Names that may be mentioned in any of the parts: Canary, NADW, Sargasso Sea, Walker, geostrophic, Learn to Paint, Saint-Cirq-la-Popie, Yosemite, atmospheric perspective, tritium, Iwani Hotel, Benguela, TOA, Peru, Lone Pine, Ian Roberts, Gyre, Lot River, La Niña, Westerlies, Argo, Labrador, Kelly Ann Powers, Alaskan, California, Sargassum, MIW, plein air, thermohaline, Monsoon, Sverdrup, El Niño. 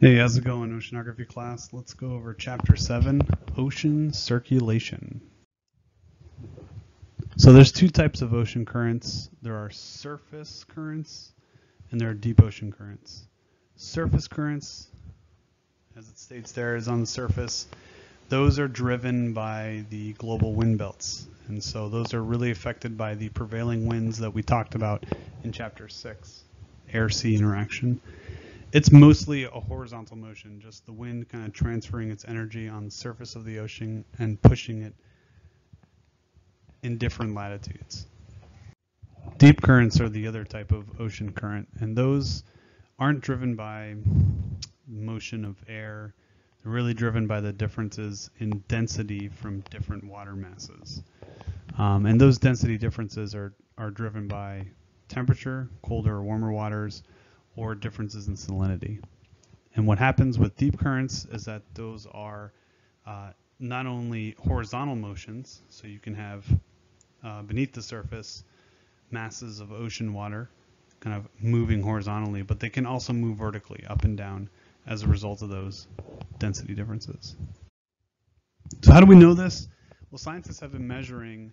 Hey, how's it going, oceanography class? Let's go over Chapter 7, Ocean Circulation. So there's two types of ocean currents. There are surface currents and there are deep ocean currents. Surface currents, as it states there, is on the surface. Those are driven by the global wind belts. And so those are really affected by the prevailing winds that we talked about in Chapter 6, air-sea interaction. It's mostly a horizontal motion, just the wind kind of transferring its energy on the surface of the ocean and pushing it in different latitudes. Deep currents are the other type of ocean current, and those aren't driven by motion of air. They're really driven by the differences in density from different water masses. And those density differences are driven by temperature, colder or warmer waters, or differences in salinity. And what happens with deep currents is that those are not only horizontal motions, so you can have beneath the surface masses of ocean water kind of moving horizontally, but they can also move vertically up and down as a result of those density differences. So how do we know this? Well, scientists have been measuring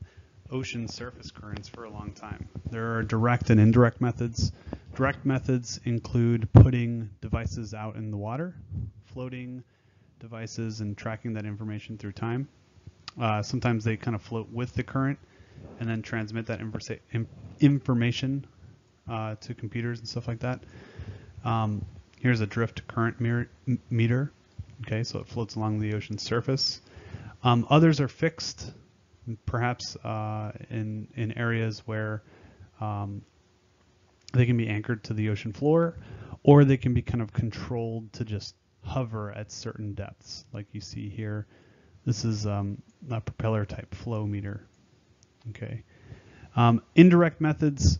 ocean surface currents for a long time. There are direct and indirect methods. Direct methods include putting devices out in the water, floating devices, and tracking that information through time. Sometimes they kind of float with the current and then transmit that information to computers and stuff like that. Here's a drift current meter. Okay, so it floats along the ocean surface. Others are fixed, perhaps in areas where they can be anchored to the ocean floor, or they can be kind of controlled to just hover at certain depths, like you see here. This is a propeller type flow meter. Okay. Indirect methods,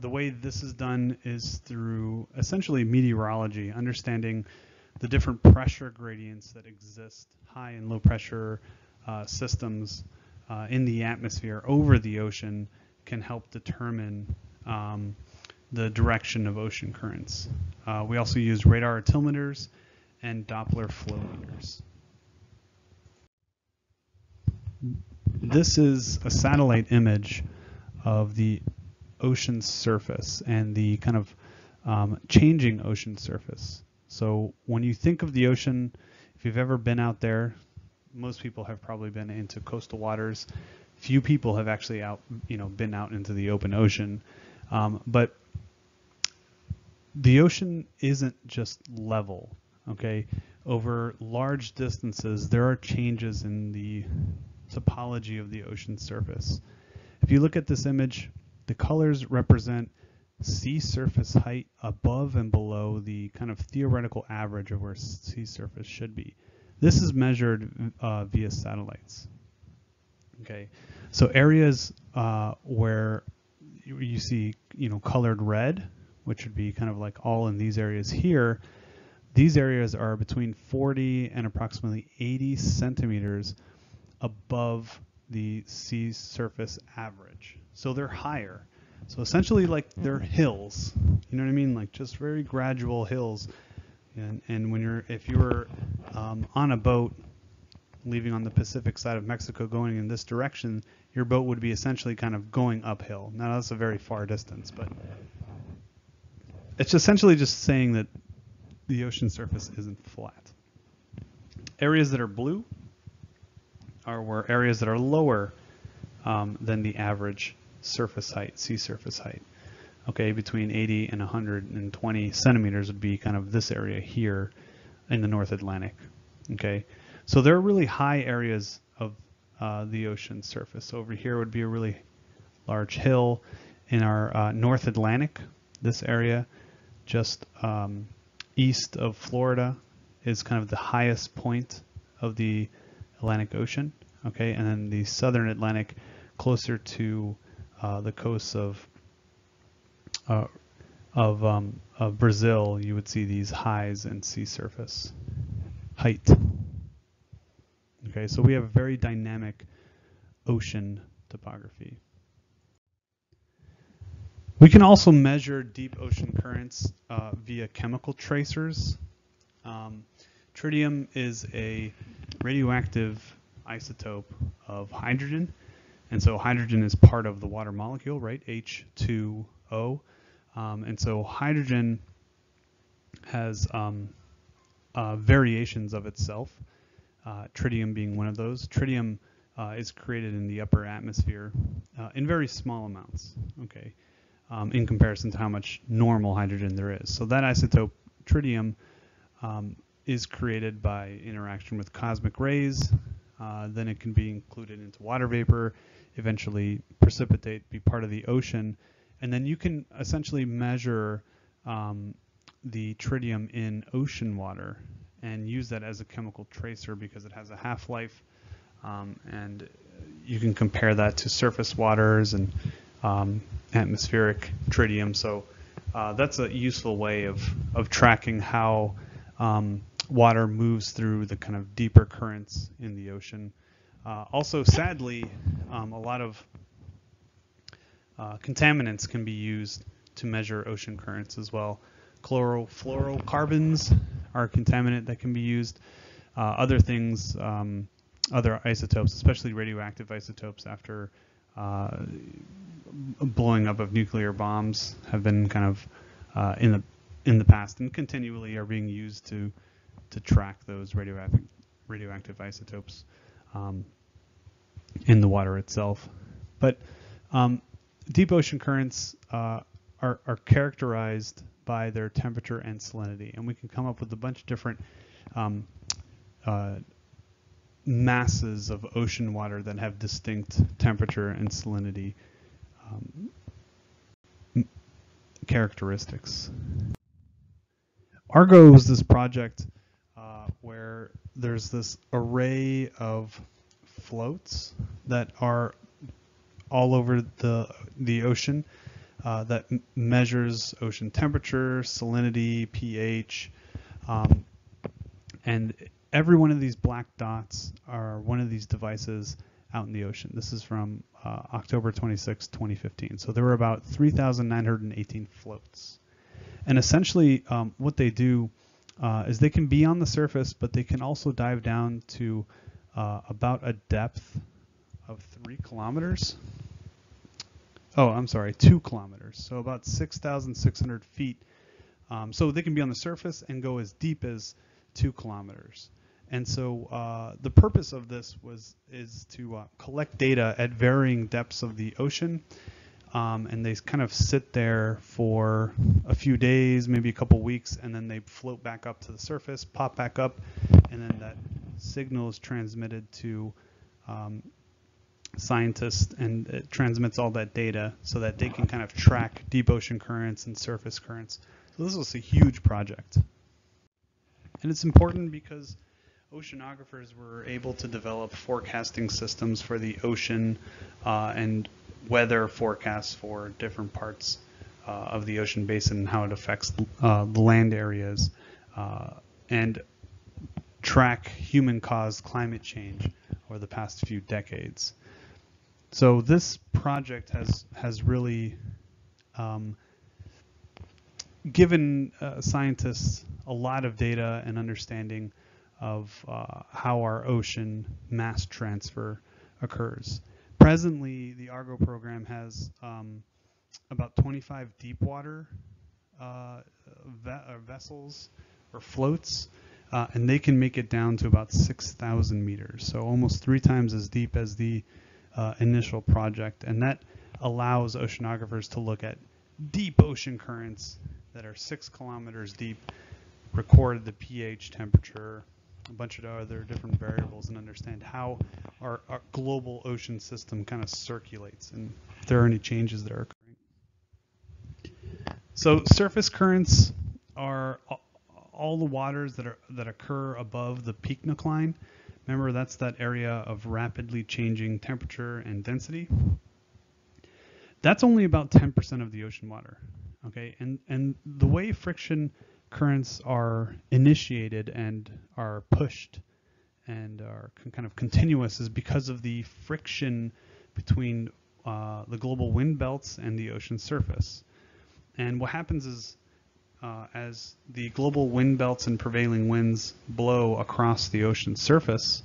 the way this is done is through essentially meteorology, understanding the different pressure gradients that exist, high and low pressure systems in the atmosphere over the ocean can help determine the direction of ocean currents. We also use radar altimeters and Doppler flow meters. This is a satellite image of the ocean surface and the kind of changing ocean surface. So when you think of the ocean, if you've ever been out there, most people have probably been into coastal waters. Few people have actually been out into the open ocean. But the ocean isn't just level, okay? Over large distances, there are changes in the topology of the ocean surface. If you look at this image, the colors represent sea surface height above and below the kind of theoretical average of where sea surface should be. This is measured via satellites, okay? So areas where you see, colored red, which would be kind of like all in these areas here. These areas are between 40 and approximately 80 centimeters above the sea surface average. So they're higher. So essentially, like, they're hills, you know what I mean? Like, just very gradual hills. And when you're, if you were on a boat leaving on the Pacific side of Mexico going in this direction, your boat would be essentially kind of going uphill. Now that's a very far distance, but it's essentially just saying that the ocean surface isn't flat. Areas that are blue are where areas that are lower than the average surface height, sea surface height. Okay, between 80 and 120 centimeters would be kind of this area here in the North Atlantic. Okay, so there are really high areas of the ocean surface. Over here would be a really large hill. In our North Atlantic, this area just east of Florida is kind of the highest point of the Atlantic Ocean, okay? And then the Southern Atlantic, closer to the coasts of Brazil, you would see these highs in sea surface height. Okay, so we have a very dynamic ocean topography. We can also measure deep ocean currents via chemical tracers. Tritium is a radioactive isotope of hydrogen, and so hydrogen is part of the water molecule, right? H2O. And so hydrogen has variations of itself, tritium being one of those. Tritium is created in the upper atmosphere in very small amounts, okay, in comparison to how much normal hydrogen there is. So that isotope, tritium, is created by interaction with cosmic rays. Then it can be included into water vapor, eventually precipitate, be part of the ocean. And then you can essentially measure the tritium in ocean water and use that as a chemical tracer because it has a half-life, and you can compare that to surface waters and atmospheric tritium. So that's a useful way of tracking how water moves through the kind of deeper currents in the ocean. Also, sadly, a lot of contaminants can be used to measure ocean currents as well. Chlorofluorocarbons are a contaminant that can be used. Other things, other isotopes, especially radioactive isotopes after blowing up of nuclear bombs, have been kind of in the past and continually are being used to track those radioactive isotopes in the water itself. But deep ocean currents are characterized by their temperature and salinity, and we can come up with a bunch of different masses of ocean water that have distinct temperature and salinity characteristics. Argo was this project where there's this array of floats that are all over the ocean that measures ocean temperature, salinity, pH, and every one of these black dots are one of these devices out in the ocean. This is from October 26, 2015. So there were about 3,918 floats. And essentially what they do is they can be on the surface, but they can also dive down to about a depth of 3 kilometers. Oh, I'm sorry, 2 kilometers. So about 6,600 feet. So they can be on the surface and go as deep as 2 kilometers. And so the purpose of this is to collect data at varying depths of the ocean. And they kind of sit there for a few days, maybe a couple weeks, and then they float back up to the surface, pop back up, and then that signal is transmitted to scientists, and it transmits all that data so that they can kind of track deep ocean currents and surface currents. So this was a huge project. And it's important because oceanographers were able to develop forecasting systems for the ocean and weather forecasts for different parts of the ocean basin and how it affects the land areas and track human-caused climate change over the past few decades. So this project has really given scientists a lot of data and understanding of how our ocean mass transfer occurs. Presently, the Argo program has about 25 deep water vessels or floats, and they can make it down to about 6,000 meters, so almost 3 times as deep as the initial project. And that allows oceanographers to look at deep ocean currents that are 6 kilometers deep, record the pH, temperature, a bunch of other different variables, and understand how our global ocean system kind of circulates and if there are any changes that are occurring. So surface currents are all the waters that occur above the peak decline. Remember, that's that area of rapidly changing temperature and density. That's only about 10% of the ocean water, okay? And the way friction currents are initiated and are pushed and are kind of continuous is because of the friction between the global wind belts and the ocean surface. And what happens is as the global wind belts and prevailing winds blow across the ocean surface,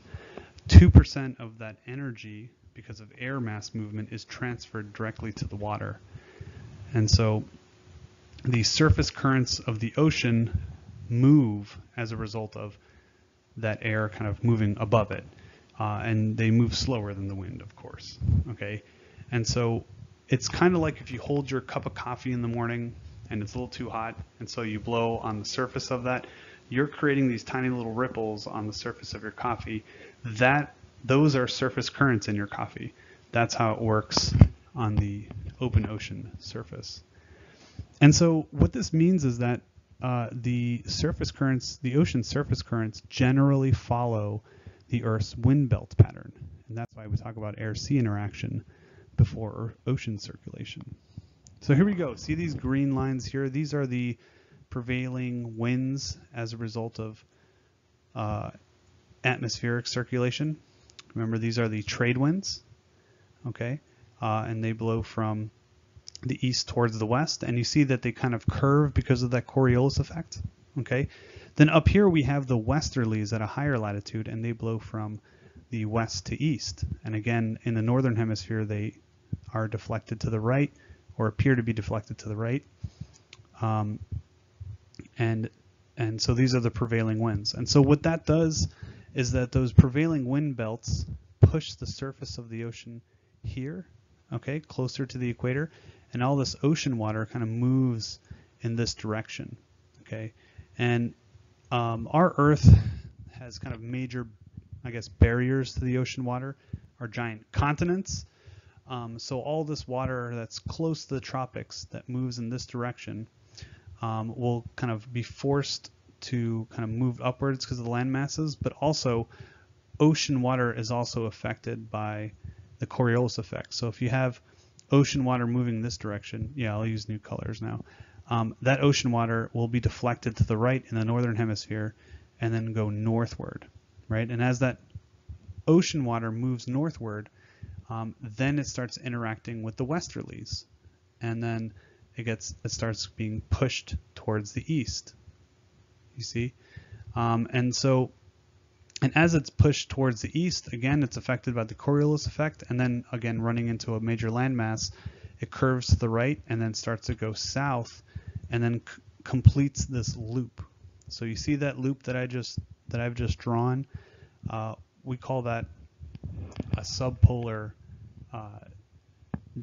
2% of that energy, because of air mass movement, is transferred directly to the water. And so the surface currents of the ocean move as a result of that air kind of moving above it. And they move slower than the wind, of course. Okay. And so it's kind of like if you hold your cup of coffee in the morning and it's a little too hot, and so you blow on the surface of that, you're creating these tiny little ripples on the surface of your coffee. Those are surface currents in your coffee. That's how it works on the open ocean surface. And so what this means is that the surface currents, the ocean surface currents, generally follow the Earth's wind belt pattern. And that's why we talk about air-sea interaction before ocean circulation. So here we go. See these green lines here? These are the prevailing winds as a result of atmospheric circulation. Remember, these are the trade winds, okay? And they blow from the east towards the west, and you see that they kind of curve because of that Coriolis effect, okay? Then up here we have the westerlies at a higher latitude, and they blow from the west to east. And again, in the northern hemisphere, they are deflected to the right, or appear to be deflected to the right. And so these are the prevailing winds. And so what that does is that those prevailing wind belts push the surface of the ocean here, okay, closer to the equator, and all this ocean water kind of moves in this direction, okay? And our Earth has kind of major, I guess, barriers to the ocean water, our giant continents. So all this water that's close to the tropics that moves in this direction will kind of be forced to kind of move upwards because of the land masses, but also ocean water is also affected by the Coriolis effect. So if you have ocean water moving this direction, yeah, I'll use new colors now, that ocean water will be deflected to the right in the northern hemisphere and then go northward, right? And as that ocean water moves northward, then it starts interacting with the westerlies, and then it starts being pushed towards the east, you see? And as it's pushed towards the east, again, it's affected by the Coriolis effect, and then again, running into a major landmass, it curves to the right and then starts to go south and then completes this loop. So you see that loop that I've just drawn? We call that a subpolar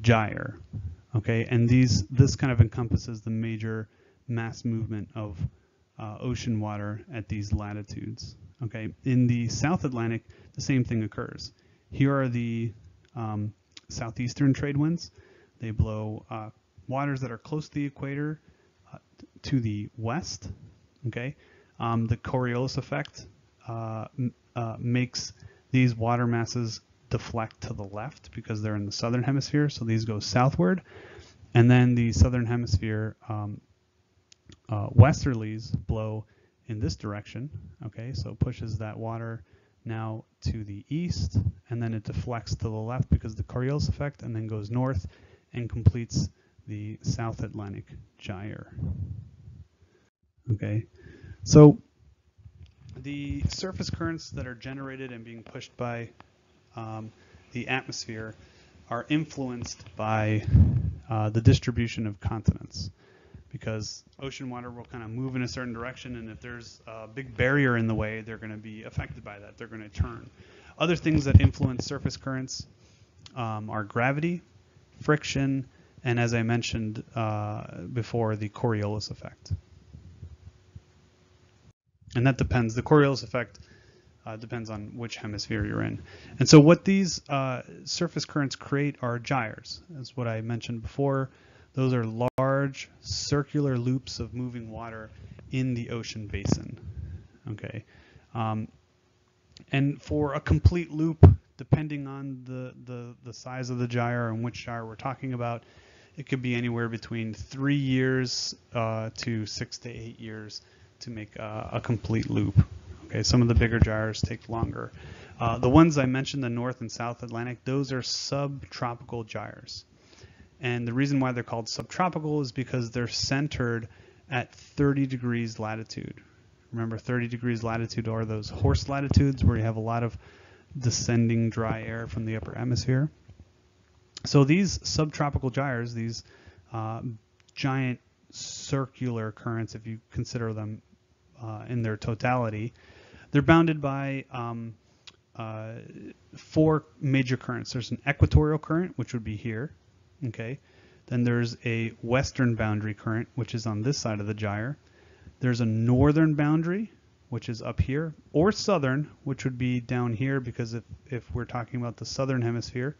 gyre, okay? And this kind of encompasses the major mass movement of ocean water at these latitudes, okay? In the South Atlantic, the same thing occurs. Here are the southeastern trade winds. They blow waters that are close to the equator to the west, okay? The Coriolis effect makes these water masses deflect to the left because they're in the southern hemisphere, so these go southward. And then the southern hemisphere westerlies blow in this direction, okay, so it pushes that water now to the east, and then it deflects to the left because of the Coriolis effect, and then goes north and completes the South Atlantic gyre. Okay, so the surface currents that are generated and being pushed by the atmosphere are influenced by the distribution of continents, because ocean water will kind of move in a certain direction, and if there's a big barrier in the way, they're going to be affected by that. They're going to turn. Other things that influence surface currents are gravity, friction, and as I mentioned before, the Coriolis effect. And that depends. The Coriolis effect depends on which hemisphere you're in. And so what these surface currents create are gyres. That's what I mentioned before. Those are large circular loops of moving water in the ocean basin, okay? And for a complete loop, depending on the size of the gyre and which gyre we're talking about, it could be anywhere between 3 years to 6 to 8 years to make a complete loop, okay? Some of the bigger gyres take longer. The ones I mentioned, the North and South Atlantic, those are subtropical gyres. And the reason why they're called subtropical is because they're centered at 30 degrees latitude. Remember, 30 degrees latitude are those horse latitudes where you have a lot of descending dry air from the upper atmosphere. So these subtropical gyres, these giant circular currents, if you consider them in their totality, they're bounded by four major currents. There's an equatorial current, which would be here, okay? Then there's a western boundary current, which is on this side of the gyre. There's a northern boundary, which is up here, or southern, which would be down here, because if we're talking about the southern hemisphere,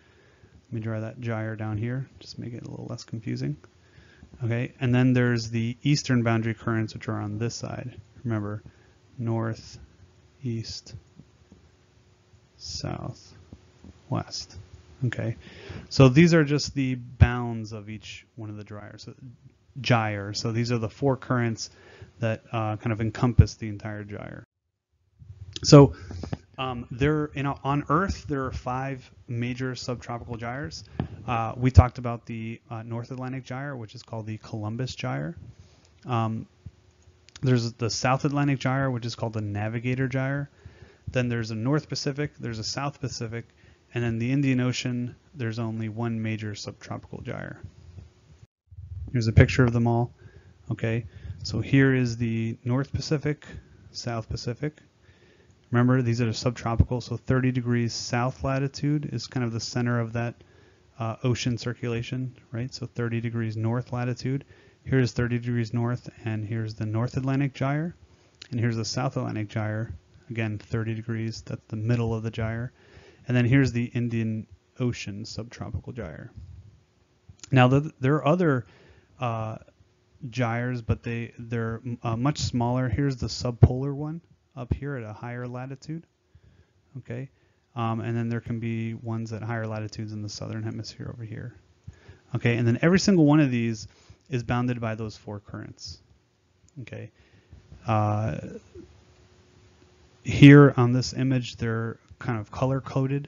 let me draw that gyre down here, just make it a little less confusing. Okay, and then there's the eastern boundary currents, which are on this side. Remember, north, east, south, west. Okay, so these are just the bounds of each one of the gyres. So these are the four currents that kind of encompass the entire gyre. So on Earth, there are five major subtropical gyres. We talked about the North Atlantic gyre, which is called the Columbus gyre. There's the South Atlantic gyre, which is called the Navigator gyre. Then there's a North Pacific, there's a South Pacific, and in the Indian Ocean, there's only one major subtropical gyre. Here's a picture of them all. Okay, so here is the North Pacific, South Pacific. Remember, these are subtropical, so 30 degrees south latitude is kind of the center of that ocean circulation, right? So 30 degrees north latitude. Here's 30 degrees north, and here's the North Atlantic gyre, and here's the South Atlantic gyre. Again, 30 degrees, that's the middle of the gyre. And then here's the Indian Ocean subtropical gyre. Now, there are other gyres, but they're much smaller. Here's the subpolar one up here at a higher latitude, okay? And then there can be ones at higher latitudes in the southern hemisphere over here. Okay, and then every single one of these is bounded by those four currents, okay? Here on this image, they're kind of color-coded.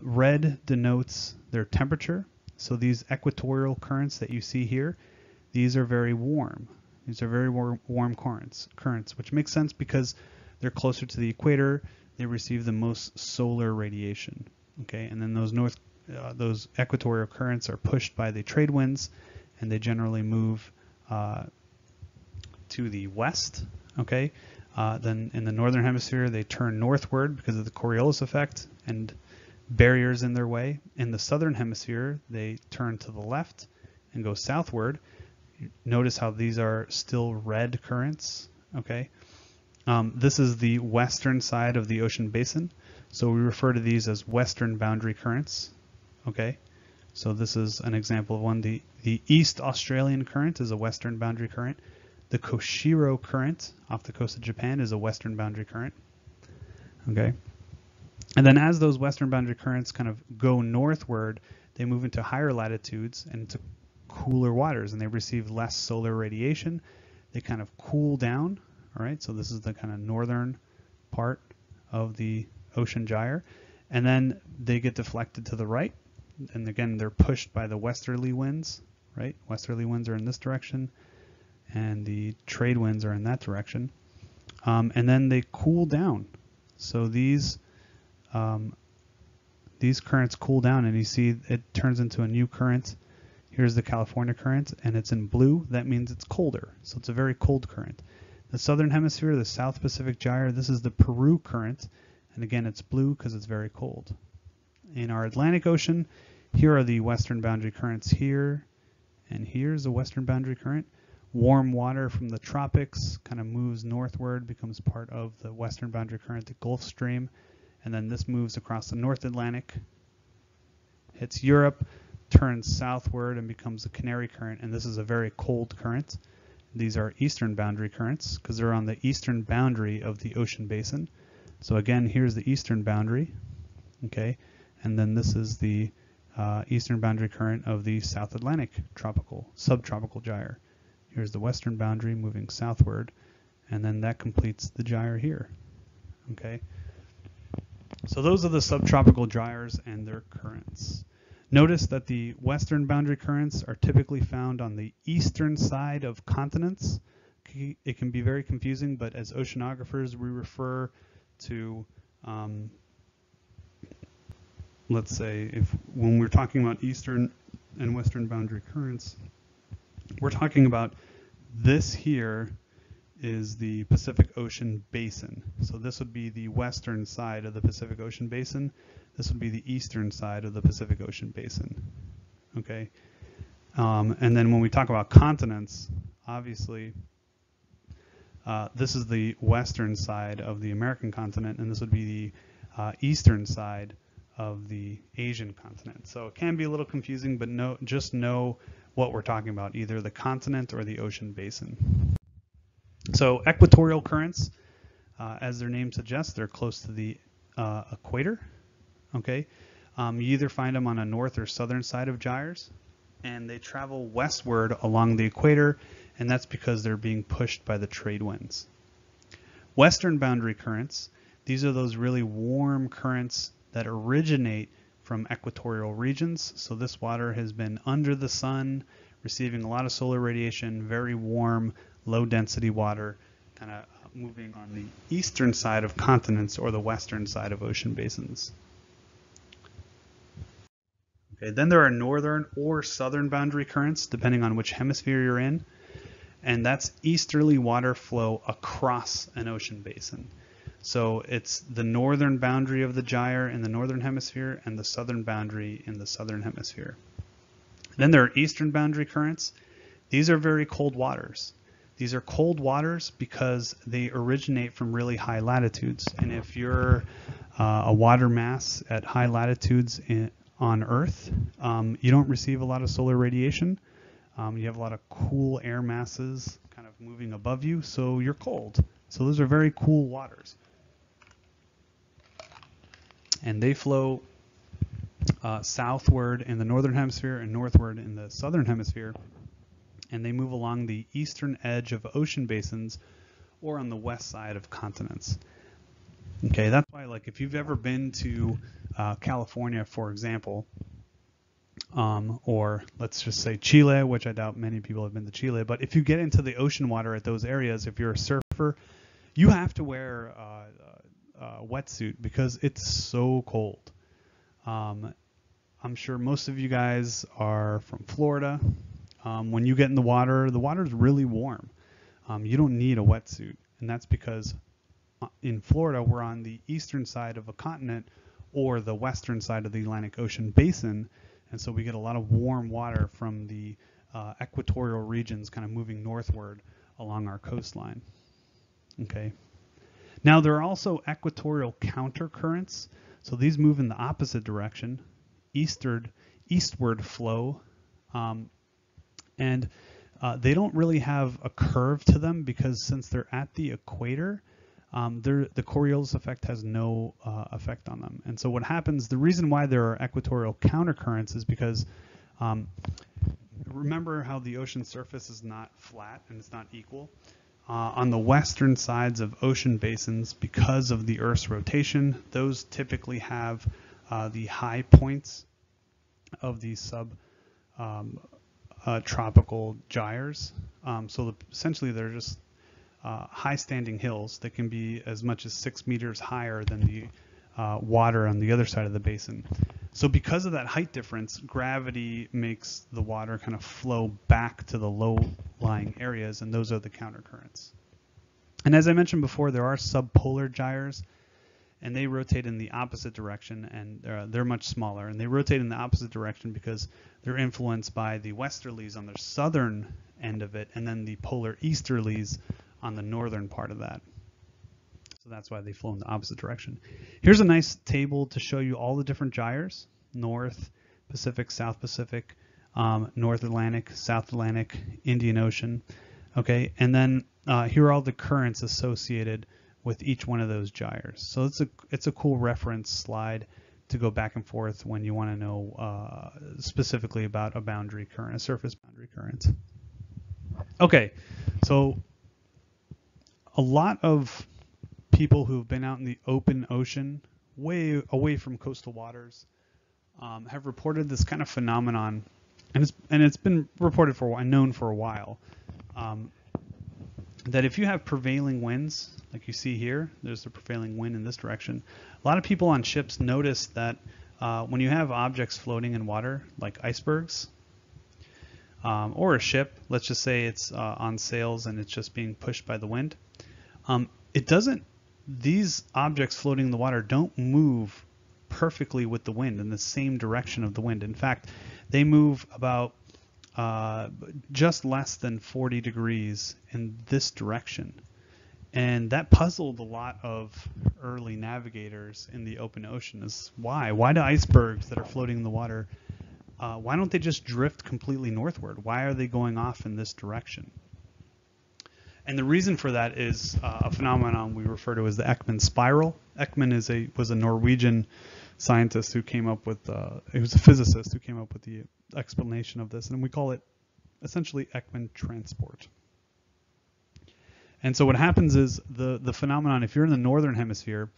Red denotes their temperature. So these equatorial currents that you see here, these are very warm. These are very warm currents, which makes sense because they're closer to the equator. They receive the most solar radiation. Okay, and then those equatorial currents are pushed by the trade winds, and they generally move to the west. Okay, then in the northern hemisphere, they turn northward because of the Coriolis effect and barriers in their way. In the southern hemisphere, they turn to the left and go southward. Notice how these are still red currents, okay? This is the western side of the ocean basin, so we refer to these as western boundary currents, okay? So this is an example of one. The East Australian current is a western boundary current. The Kuroshio current off the coast of Japan is a western boundary current, okay? And then as those western boundary currents kind of go northward, they move into higher latitudes and to cooler waters, and they receive less solar radiation. They kind of cool down, all right? So this is the kind of northern part of the ocean gyre. And then they get deflected to the right. And again, they're pushed by the westerly winds, right? Westerly winds are in this direction, and the trade winds are in that direction. And then they cool down. So these currents cool down, and you see it turns into a new current. Here's the California current, and it's in blue. That means it's colder, so it's a very cold current. The southern hemisphere, the South Pacific gyre, this is the Peru current, and again, it's blue because it's very cold. In our Atlantic Ocean, here are the western boundary currents here, and here's the western boundary current. Warm water from the tropics kind of moves northward, becomes part of the western boundary current, the Gulf Stream, and then this moves across the North Atlantic, hits Europe, turns southward and becomes the Canary current, and this is a very cold current. These are eastern boundary currents because they're on the eastern boundary of the ocean basin. So again, here's the eastern boundary, okay, and then this is the eastern boundary current of the South Atlantic subtropical gyre. Here's the western boundary moving southward, and then that completes the gyre here, okay? So those are the subtropical gyres and their currents. Notice that the western boundary currents are typically found on the eastern side of continents. It can be very confusing, but as oceanographers, we refer to, let's say, when we're talking about eastern and western boundary currents, we're talking about this here is the Pacific Ocean Basin. So this would be the western side of the Pacific Ocean Basin. This would be the eastern side of the Pacific Ocean Basin, okay? And then when we talk about continents, obviously, this is the western side of the American continent, and this would be the eastern side of the Asian continent. So it can be a little confusing, but just know what we're talking about, either the continent or the ocean basin. So equatorial currents, as their name suggests, they're close to the equator. Okay, you either find them on a north or southern side of gyres, and they travel westward along the equator, and that's because they're being pushed by the trade winds. Western boundary currents, these are those really warm currents that originate from equatorial regions. So this water has been under the sun, receiving a lot of solar radiation, very warm, low density water, kind of moving on the eastern side of continents or the western side of ocean basins. Okay, then there are northern or southern boundary currents, depending on which hemisphere you're in, and that's easterly water flow across an ocean basin. So it's the northern boundary of the gyre in the northern hemisphere and the southern boundary in the southern hemisphere. Then there are eastern boundary currents. These are very cold waters. These are cold waters because they originate from really high latitudes. And if you're a water mass at high latitudes on Earth, you don't receive a lot of solar radiation. You have a lot of cool air masses kind of moving above you, so you're cold. So those are very cool waters. And they flow southward in the northern hemisphere and northward in the southern hemisphere, and they move along the eastern edge of ocean basins or on the west side of continents. Okay, that's why, like, if you've ever been to California, for example, or let's just say Chile, which I doubt many people have been to Chile, but if you get into the ocean water at those areas, if you're a surfer, you have to wear a wetsuit because it's so cold. I'm sure most of you guys are from Florida. When you get in the water is really warm. You don't need a wetsuit, and that's because in Florida, we're on the eastern side of a continent or the western side of the Atlantic Ocean basin, and so we get a lot of warm water from the equatorial regions kind of moving northward along our coastline. Okay. Now there are also equatorial countercurrents. So these move in the opposite direction, eastward flow, and they don't really have a curve to them because since they're at the equator, the Coriolis effect has no effect on them. And so what happens, the reason why there are equatorial countercurrents is because remember how the ocean surface is not flat and it's not equal. On the western sides of ocean basins, because of the Earth's rotation, those typically have the high points of the subtropical gyres. So essentially they're just high standing hills that can be as much as 6 meters higher than the water on the other side of the basin. So because of that height difference, gravity makes the water kind of flow back to the low-lying areas, and those are the countercurrents. And as I mentioned before, there are subpolar gyres, and they rotate in the opposite direction, and they're much smaller, and they rotate in the opposite direction because they're influenced by the westerlies on the southern end of it, and then the polar easterlies on the northern part of that. So that's why they flow in the opposite direction. Here's a nice table to show you all the different gyres, North Pacific, South Pacific, North Atlantic, South Atlantic, Indian Ocean. Okay, and then here are all the currents associated with each one of those gyres. So it's a cool reference slide to go back and forth when you want to know specifically about a boundary current, a surface boundary current. Okay, so a lot of people who've been out in the open ocean, way away from coastal waters, have reported this kind of phenomenon, and it's been reported for a while, known for a while, that if you have prevailing winds, like you see here, there's the prevailing wind in this direction. A lot of people on ships notice that when you have objects floating in water, like icebergs, or a ship, let's just say it's on sails and it's just being pushed by the wind, these objects floating in the water don't move perfectly with the wind in the same direction of the wind. In fact, they move about just less than 40 degrees in this direction. And that puzzled a lot of early navigators in the open ocean, is why? Why do icebergs that are floating in the water, why don't they just drift completely northward? Why are they going off in this direction? And the reason for that is a phenomenon we refer to as the Ekman spiral. Ekman was a Norwegian scientist who came up with, he was a physicist who came up with the explanation of this, and we call it essentially Ekman transport. And so what happens is the phenomenon, if you're in the northern hemisphere,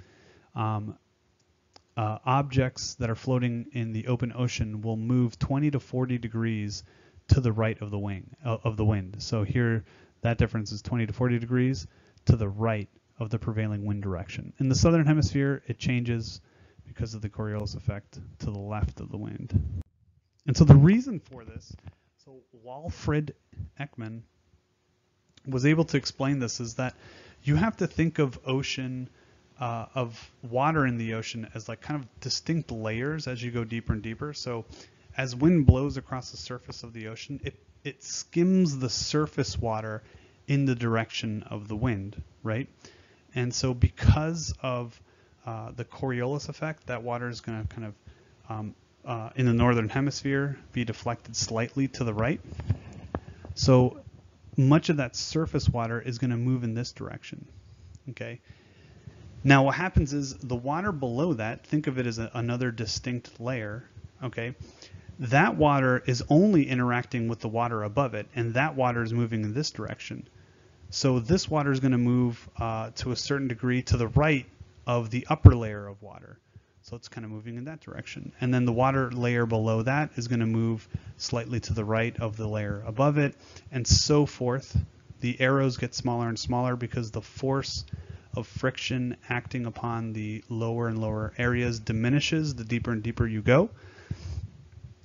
objects that are floating in the open ocean will move 20 to 40 degrees to the right of the wind. So here, that difference is 20 to 40 degrees to the right of the prevailing wind direction. In the southern hemisphere, it changes because of the Coriolis effect to the left of the wind. And so the reason for this, so Walfred Ekman was able to explain this, is that you have to think of ocean, of water in the ocean as like kind of distinct layers as you go deeper and deeper. So as wind blows across the surface of the ocean, it skims the surface water in the direction of the wind, right? And so because of the Coriolis effect, that water is going to kind of, in the northern hemisphere, be deflected slightly to the right. So much of that surface water is going to move in this direction, okay? Now what happens is the water below that, think of it as another distinct layer, okay? That water is only interacting with the water above it, and that water is moving in this direction. So this water is going to move to a certain degree to the right of the upper layer of water. So it's kind of moving in that direction. And then the water layer below that is going to move slightly to the right of the layer above it, and so forth. The arrows get smaller and smaller because the force of friction acting upon the lower and lower areas diminishes the deeper and deeper you go.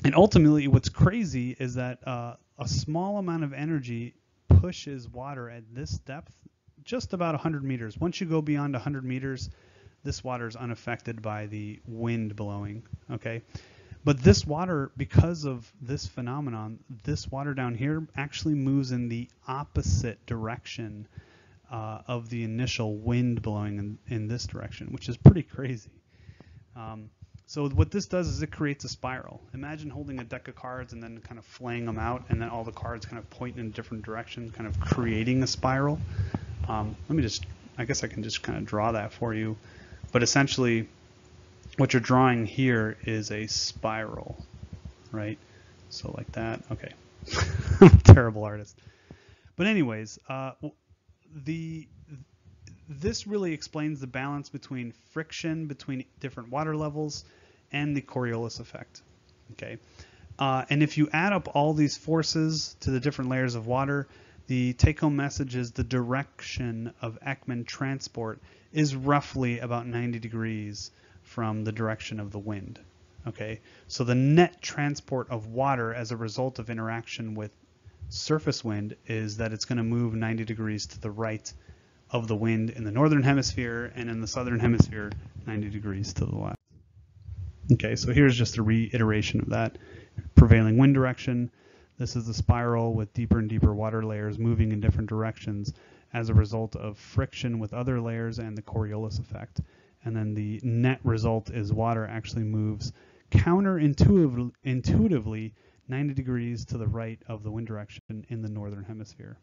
And ultimately, what's crazy is that a small amount of energy pushes water at this depth just about 100 meters. Once you go beyond 100 meters, this water is unaffected by the wind blowing, okay? But this water, because of this phenomenon, this water down here actually moves in the opposite direction of the initial wind blowing in this direction, which is pretty crazy. So what this does is it creates a spiral. Imagine holding a deck of cards and then kind of flaying them out, and then all the cards kind of point in different directions, kind of creating a spiral. Let me just, I guess I can just kind of draw that for you. But essentially, what you're drawing here is a spiral, right? So like that, okay. I'm a terrible artist. But anyways, this really explains the balance between friction between different water levels and the Coriolis effect, okay? And if you add up all these forces to the different layers of water, the take-home message is the direction of Ekman transport is roughly about 90 degrees from the direction of the wind, okay? So the net transport of water as a result of interaction with surface wind is that it's going to move 90 degrees to the right of the wind in the northern hemisphere, and in the southern hemisphere, 90 degrees to the left. Okay, so here's just a reiteration of that prevailing wind direction. This is the spiral with deeper and deeper water layers moving in different directions as a result of friction with other layers and the Coriolis effect. And then the net result is water actually moves counterintuitively 90 degrees to the right of the wind direction in the northern hemisphere.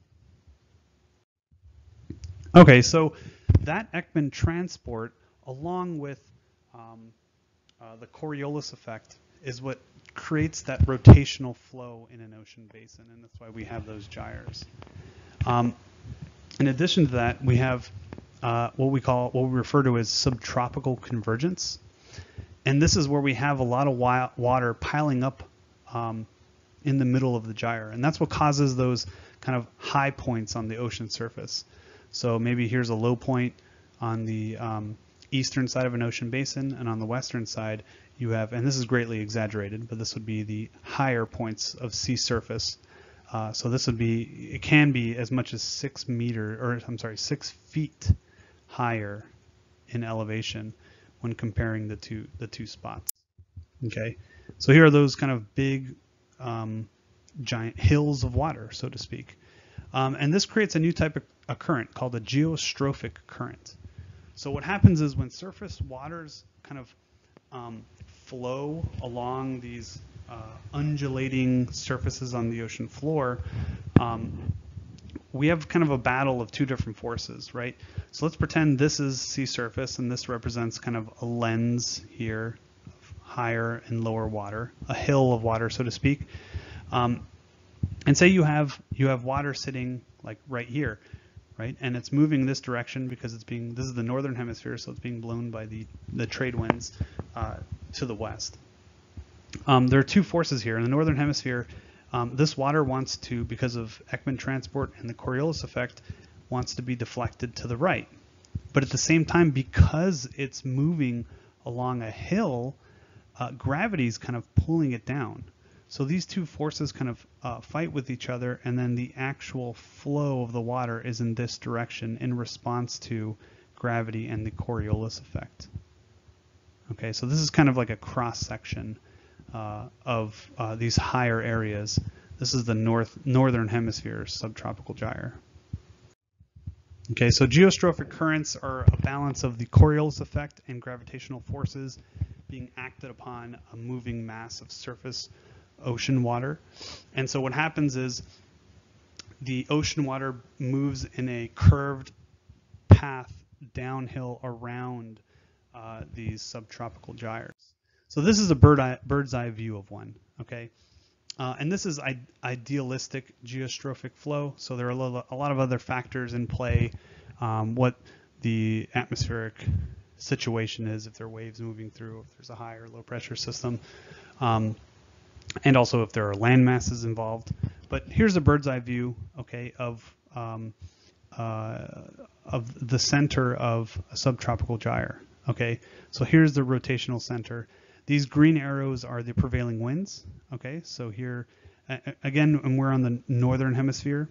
Okay, so that Ekman transport, along with the Coriolis effect, is what creates that rotational flow in an ocean basin, and that's why we have those gyres. In addition to that, we have what we refer to as subtropical convergence, And this is where we have a lot of water piling up in the middle of the gyre. And that's what causes those kind of high points on the ocean surface. So maybe here's a low point on the eastern side of an ocean basin, and on the western side you have, and this is greatly exaggerated, but this would be the higher points of sea surface. So this would be, it can be as much as 6 feet higher in elevation when comparing the two spots. Okay, so here are those kind of big giant hills of water, so to speak. And this creates a new type of a current called a geostrophic current. So what happens is when surface waters kind of flow along these undulating surfaces on the ocean floor, we have kind of a battle of two different forces, right? So let's pretend this is sea surface, and this represents kind of a lens here, of higher and lower water, a hill of water, so to speak. And say you have water sitting like right here, right? And it's moving this direction because it's being, this is the northern hemisphere, so it's being blown by the trade winds to the west. There are two forces here. In the northern hemisphere, this water wants to, because of Ekman transport and the Coriolis effect, wants to be deflected to the right. But at the same time, because it's moving along a hill, gravity's kind of pulling it down. So these two forces kind of fight with each other, and then the actual flow of the water is in this direction in response to gravity and the Coriolis effect. Okay, so this is kind of like a cross-section of these higher areas. This is the northern hemisphere subtropical gyre. Okay, so geostrophic currents are a balance of the Coriolis effect and gravitational forces being acted upon a moving mass of surface ocean water. And so what happens is the ocean water moves in a curved path downhill around these subtropical gyres. So this is a bird's eye view of one, okay? And this is idealistic geostrophic flow. So there are a lot of other factors in play, what the atmospheric situation is, if there are waves moving through, if there's a high or low pressure system. And also if there are land masses involved. But here's a bird's eye view, okay, of the center of a subtropical gyre. Okay, so here's the rotational center. These green arrows are the prevailing winds. Okay, so here, again, and we're on the northern hemisphere.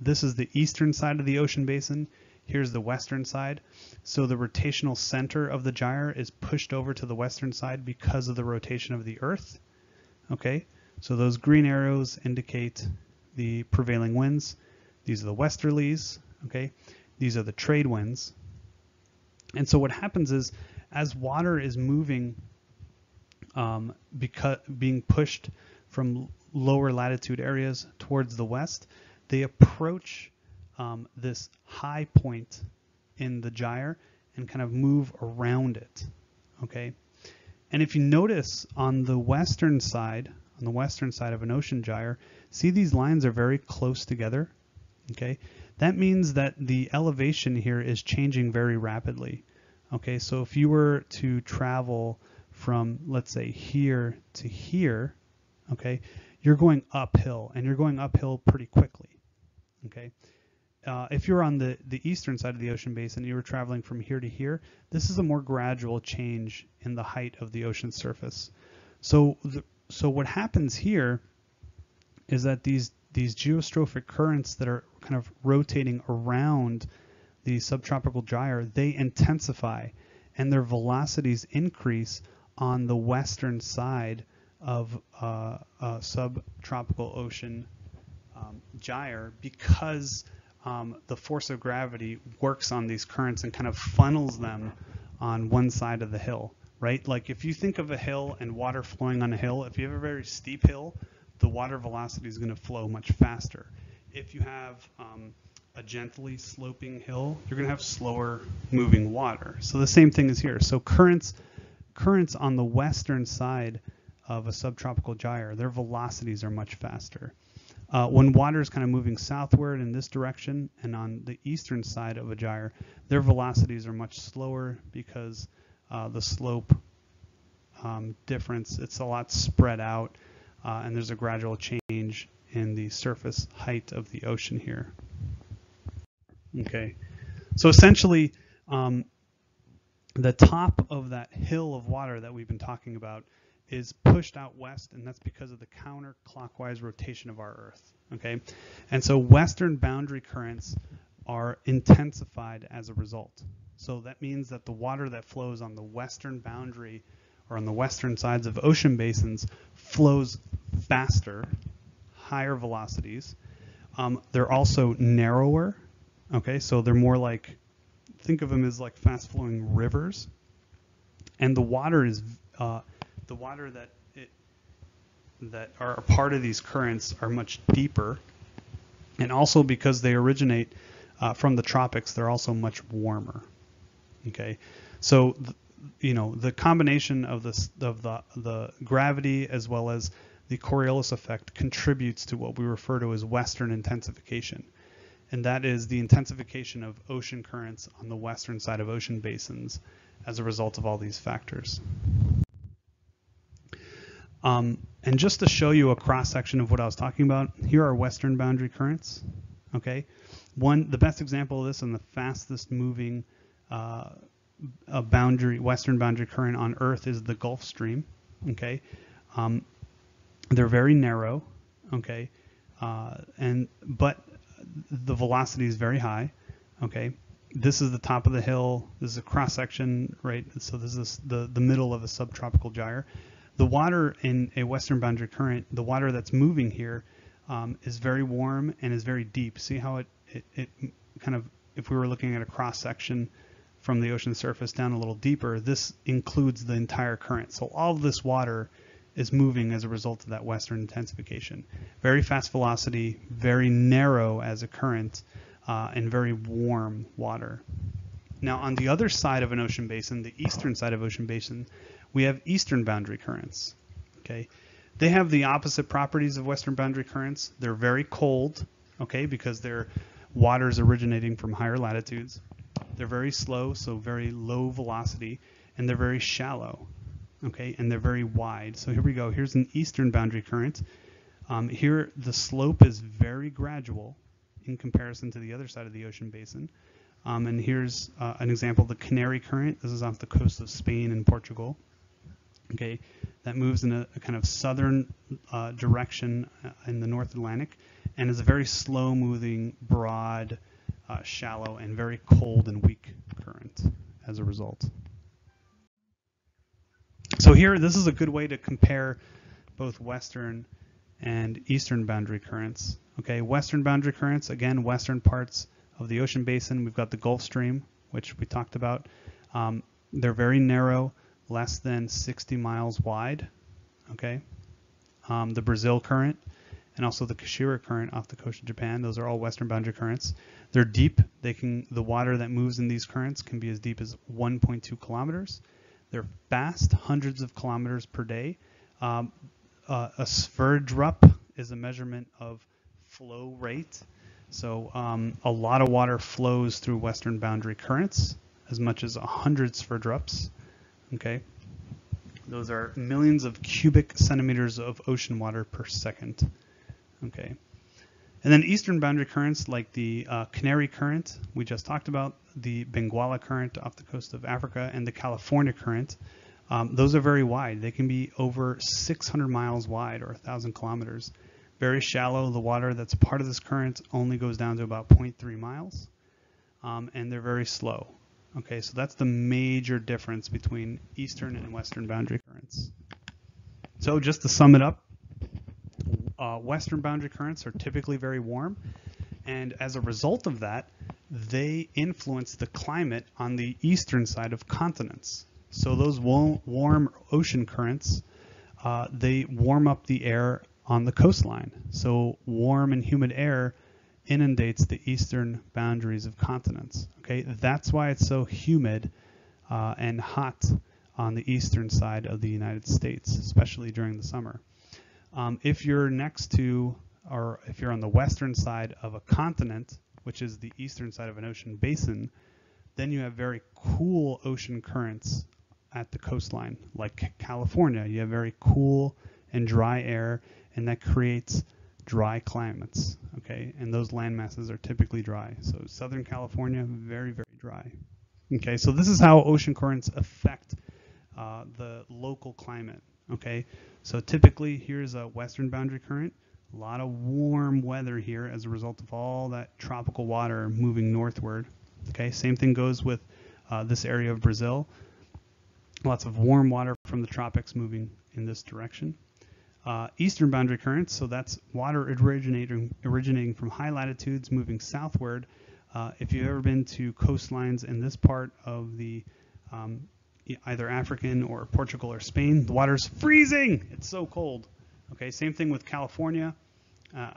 This is the eastern side of the ocean basin. Here's the western side. So the rotational center of the gyre is pushed over to the western side because of the rotation of the Earth. Okay, so those green arrows indicate the prevailing winds. These are the westerlies, okay? These are the trade winds. And so what happens is, as water is moving, being pushed from lower latitude areas towards the west, they approach this high point in the gyre and kind of move around it, okay? And if you notice on the western side, of an ocean gyre, see these lines are very close together, okay? That means that the elevation here is changing very rapidly, okay? So if you were to travel from, let's say, here to here, okay, you're going uphill, and you're going uphill pretty quickly, okay? If you're on the eastern side of the ocean basin, you were traveling from here to here, this is a more gradual change in the height of the ocean surface. So what happens here is that these geostrophic currents that are kind of rotating around the subtropical gyre, they intensify, and their velocities increase on the western side of a subtropical ocean gyre, because the force of gravity works on these currents and kind of funnels them on one side of the hill, right? Like if you think of a hill and water flowing on a hill, if you have a very steep hill, the water velocity is going to flow much faster. If you have a gently sloping hill, you're going to have slower moving water. So the same thing is here. So currents on the western side of a subtropical gyre, their velocities are much faster. When water is kind of moving southward in this direction and on the eastern side of a gyre, their velocities are much slower because the slope difference. It's a lot spread out, and there's a gradual change in the surface height of the ocean here. Okay, so essentially the top of that hill of water that we've been talking about is pushed out west, and that's because of the counterclockwise rotation of our Earth. Okay, and so western boundary currents are intensified as a result. So that means that the water that flows on the western boundary or on the western sides of ocean basins flows faster, higher velocities. They're also narrower. Okay, so they're more like, think of them as like fast flowing rivers, and the water is the water that are a part of these currents are much deeper, and also because they originate from the tropics, they're also much warmer. Okay, so you know, the combination of this of the gravity as well as the Coriolis effect contributes to what we refer to as western intensification, and that is the intensification of ocean currents on the western side of ocean basins as a result of all these factors. And just to show you a cross-section of what I was talking about, here are western boundary currents. Okay, the best example of this and the fastest moving western boundary current on Earth is the Gulf Stream. Okay, they're very narrow. Okay, but the velocity is very high. Okay, this is the top of the hill. This is a cross-section, right? So this is the middle of a subtropical gyre. The water in a western boundary current, the water that's moving here, is very warm and is very deep. See how it kind of, if we were looking at a cross section from the ocean surface down a little deeper, this includes the entire current. So all of this water is moving as a result of that western intensification. Very fast velocity, very narrow as a current, and very warm water. Now on the other side of an ocean basin, the eastern side of ocean basin, we have eastern boundary currents. Okay, they have the opposite properties of western boundary currents. They're very cold, okay, because their water is originating from higher latitudes. They're very slow, so very low velocity, and they're very shallow, okay, and they're very wide. So here we go. Here's an eastern boundary current. Here the slope is very gradual in comparison to the other side of the ocean basin. And here's an example of the Canary current. This is off the coast of Spain and Portugal. Okay, that moves in a kind of southern direction in the North Atlantic, and is a very slow-moving, broad, shallow, and very cold and weak current as a result. So here, this is a good way to compare both western and eastern boundary currents. Okay, western boundary currents, again, western parts of the ocean basin. We've got the Gulf Stream, which we talked about. They're very narrow, less than 60 miles wide. Okay, the Brazil current and also the Kuroshio current off the coast of Japan. Those are all western boundary currents. They're deep. They can, the water that moves in these currents can be as deep as 1.2 kilometers. They're fast, hundreds of kilometers per day. A sverdrup is a measurement of flow rate. So a lot of water flows through western boundary currents, as much as 100 sverdrups. Okay, those are millions of cubic centimeters of ocean water per second. Okay, and then eastern boundary currents like the Canary current we just talked about, the Benguela current off the coast of Africa, and the California current. Those are very wide. They can be over 600 miles wide or 1,000 kilometers. Very shallow. The water that's part of this current only goes down to about 0.3 miles, and they're very slow. Okay, so that's the major difference between eastern and western boundary currents. So just to sum it up, western boundary currents are typically very warm, and as a result of that, they influence the climate on the eastern side of continents. So those warm ocean currents, they warm up the air on the coastline. So warm and humid air inundates the eastern boundaries of continents. Okay, that's why it's so humid and hot on the eastern side of the United States, especially during the summer. If you're next to, or if you're on the western side of a continent, which is the eastern side of an ocean basin, then you have very cool ocean currents at the coastline. Like California, you have very cool and dry air, and that creates dry climates, okay? And those land masses are typically dry. So Southern California, very, very dry. Okay, so this is how ocean currents affect the local climate, okay? So typically, here's a western boundary current. A lot of warm weather here as a result of all that tropical water moving northward, okay? Same thing goes with this area of Brazil. Lots of warm water from the tropics moving in this direction. Eastern boundary currents, so that's water originating from high latitudes moving southward. If you've ever been to coastlines in this part of the either African or Portugal or Spain, the water's freezing, it's so cold. Okay, same thing with California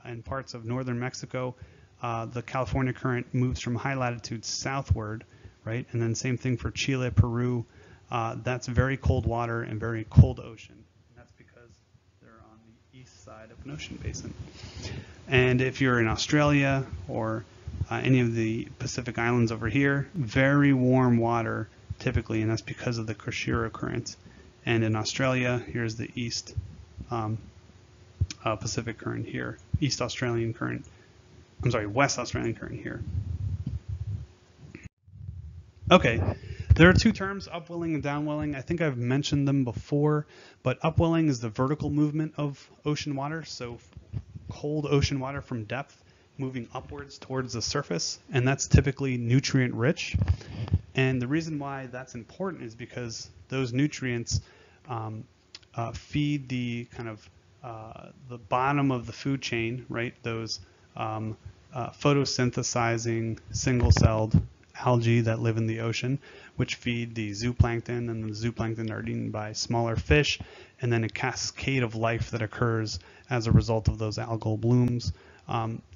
and parts of northern Mexico. The California current moves from high latitudes southward, right? And then same thing for Chile, Peru. That's very cold water and very cold ocean. Side of an ocean basin. And if you're in Australia or any of the Pacific Islands over here, very warm water typically, and that's because of the Kuroshio currents. And in Australia, here's the East Pacific current here, East Australian current, I'm sorry, West Australian current here. Okay. There are two terms, upwelling and downwelling. I think I've mentioned them before, but upwelling is the vertical movement of ocean water, so cold ocean water from depth moving upwards towards the surface, and that's typically nutrient rich. And the reason why that's important is because those nutrients feed the kind of the bottom of the food chain, right? Those photosynthesizing single-celled algae that live in the ocean, which feed the zooplankton, and the zooplankton are eaten by smaller fish, and then a cascade of life that occurs as a result of those algal blooms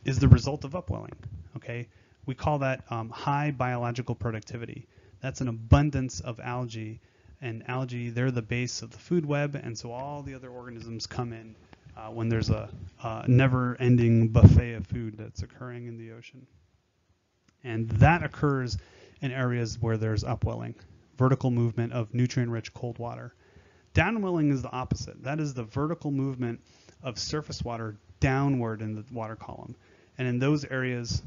is the result of upwelling. Okay, we call that high biological productivity. That's an abundance of algae, and algae, they're the base of the food web, and so all the other organisms come in when there's a never-ending buffet of food that's occurring in the ocean. And that occurs in areas where there's upwelling, vertical movement of nutrient-rich cold water. Downwelling is the opposite. That is the vertical movement of surface water downward in the water column. And in those areas,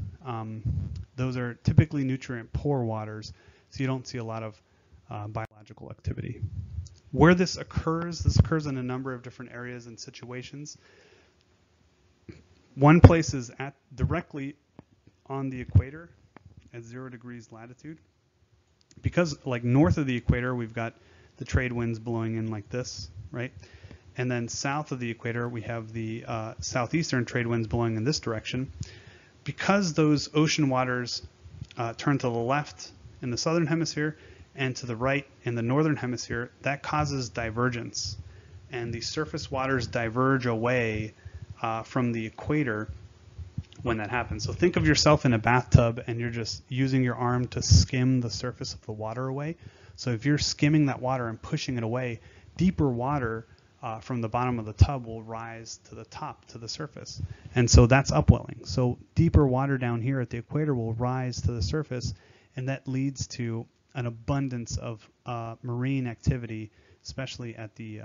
those are typically nutrient-poor waters, so you don't see a lot of biological activity. Where this occurs in a number of different areas and situations. One place is directly on the equator, at 0 degrees latitude, because like north of the equator we've got the trade winds blowing in like this, right? And then south of the equator we have the southeastern trade winds blowing in this direction. Because those ocean waters turn to the left in the southern hemisphere and to the right in the northern hemisphere, that causes divergence, and the surface waters diverge away from the equator when that happens. So think of yourself in a bathtub and you're just using your arm to skim the surface of the water away. So if you're skimming that water and pushing it away, deeper water from the bottom of the tub will rise to the top, to the surface. And so that's upwelling. So deeper water down here at the equator will rise to the surface, and that leads to an abundance of marine activity, especially at the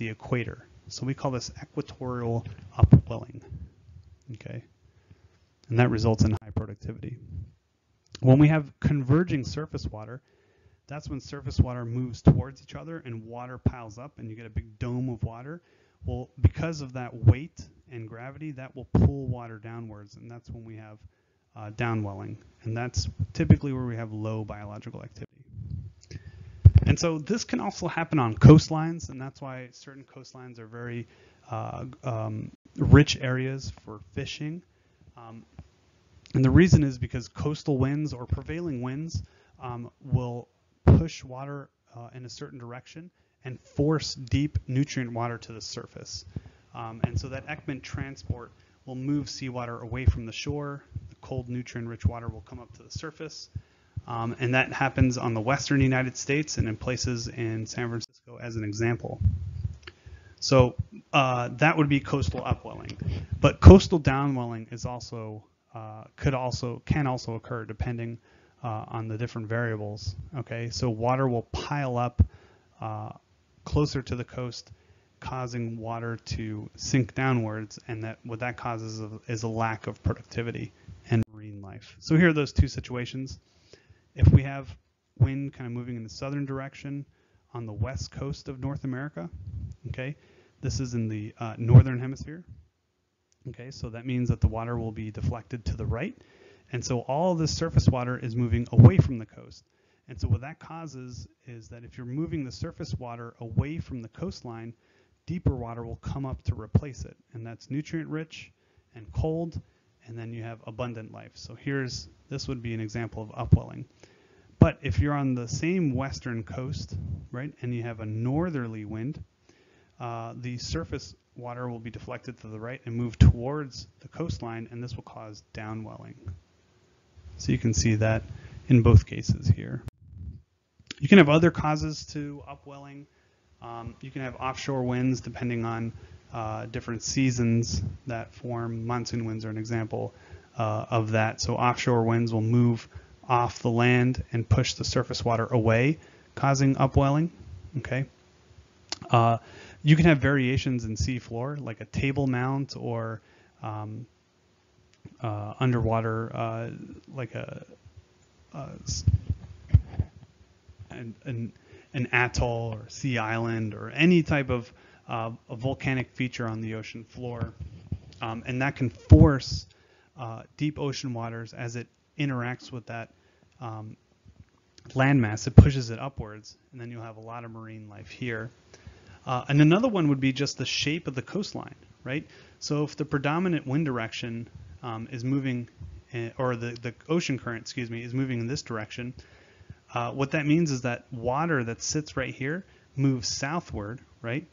equator. So we call this equatorial upwelling. Okay. And that results in high productivity. When we have converging surface water, that's when surface water moves towards each other and water piles up and you get a big dome of water. Well, because of that weight and gravity, that will pull water downwards, and that's when we have downwelling. And that's typically where we have low biological activity. And so this can also happen on coastlines, and that's why certain coastlines are very rich areas for fishing. And the reason is because coastal winds or prevailing winds will push water in a certain direction and force deep nutrient water to the surface. And so that Ekman transport will move seawater away from the shore. The cold nutrient-rich water will come up to the surface. And that happens on the western United States and in places in San Francisco as an example. So that would be coastal upwelling, but coastal downwelling is also can also occur depending on the different variables. Okay, so water will pile up closer to the coast, causing water to sink downwards, and that what that causes is a lack of productivity and marine life. So here are those two situations. If we have wind kind of moving in the southern direction on the west coast of North America, okay, this is in the northern hemisphere. Okay, so that means that the water will be deflected to the right, and so all this surface water is moving away from the coast. And so what that causes is that if you're moving the surface water away from the coastline, deeper water will come up to replace it, and that's nutrient rich and cold, and then you have abundant life. So here's, this would be an example of upwelling. But if you're on the same western coast, right, and you have a northerly wind, the surface water will be deflected to the right and move towards the coastline, and this will cause downwelling. So you can see that in both cases here. You can have other causes to upwelling. You can have offshore winds depending on different seasons that form. Monsoon winds are an example of that. So offshore winds will move off the land and push the surface water away, causing upwelling. Okay. You can have variations in seafloor, like a table mount or underwater, like an atoll or sea island or any type of a volcanic feature on the ocean floor, and that can force deep ocean waters as it interacts with that landmass. It pushes it upwards, and then you'll have a lot of marine life here. And another one would be just the shape of the coastline, right? So if the predominant wind direction is moving, or the ocean current, excuse me, is moving in this direction, what that means is that water that sits right here moves southward, right?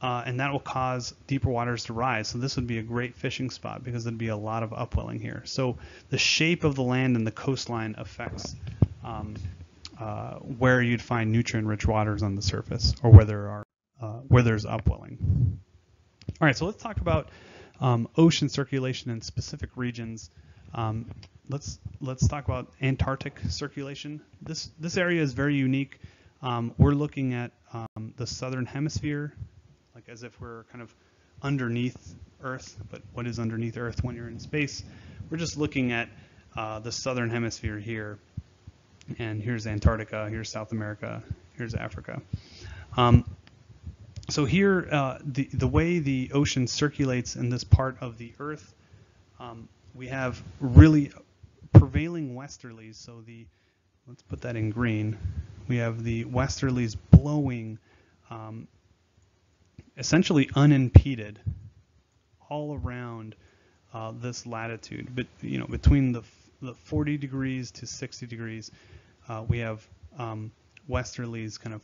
And that will cause deeper waters to rise. So this would be a great fishing spot because there'd be a lot of upwelling here. So the shape of the land and the coastline affects where you'd find nutrient-rich waters on the surface, or where there are where there's upwelling. All right, so let's talk about ocean circulation in specific regions. Let's talk about Antarctic circulation. This area is very unique. We're looking at the southern hemisphere, like as if we're kind of underneath Earth. But what is underneath Earth when you're in space? We're just looking at the southern hemisphere here, and here's Antarctica, here's South America, here's Africa. So here, the way the ocean circulates in this part of the Earth, we have really prevailing westerlies. So let's put that in green. We have the westerlies blowing essentially unimpeded all around this latitude. But you know, between the 40 degrees to 60 degrees, we have westerlies kind of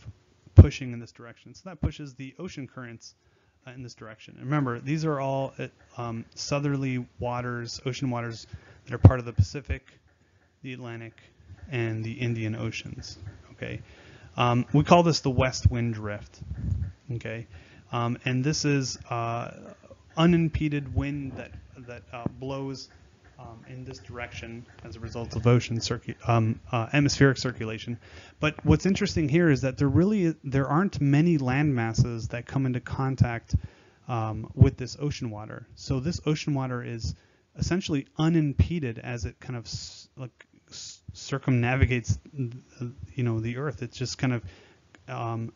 pushing in this direction. So that pushes the ocean currents in this direction. And remember, these are all southerly waters, ocean waters that are part of the Pacific, the Atlantic, and the Indian Oceans. Okay, we call this the west wind drift. Okay, and this is unimpeded wind that blows in this direction as a result of ocean atmospheric circulation. But what's interesting here is that there aren't many land masses that come into contact with this ocean water. So this ocean water is essentially unimpeded as it kind of like circumnavigates, you know, the Earth. It just kind of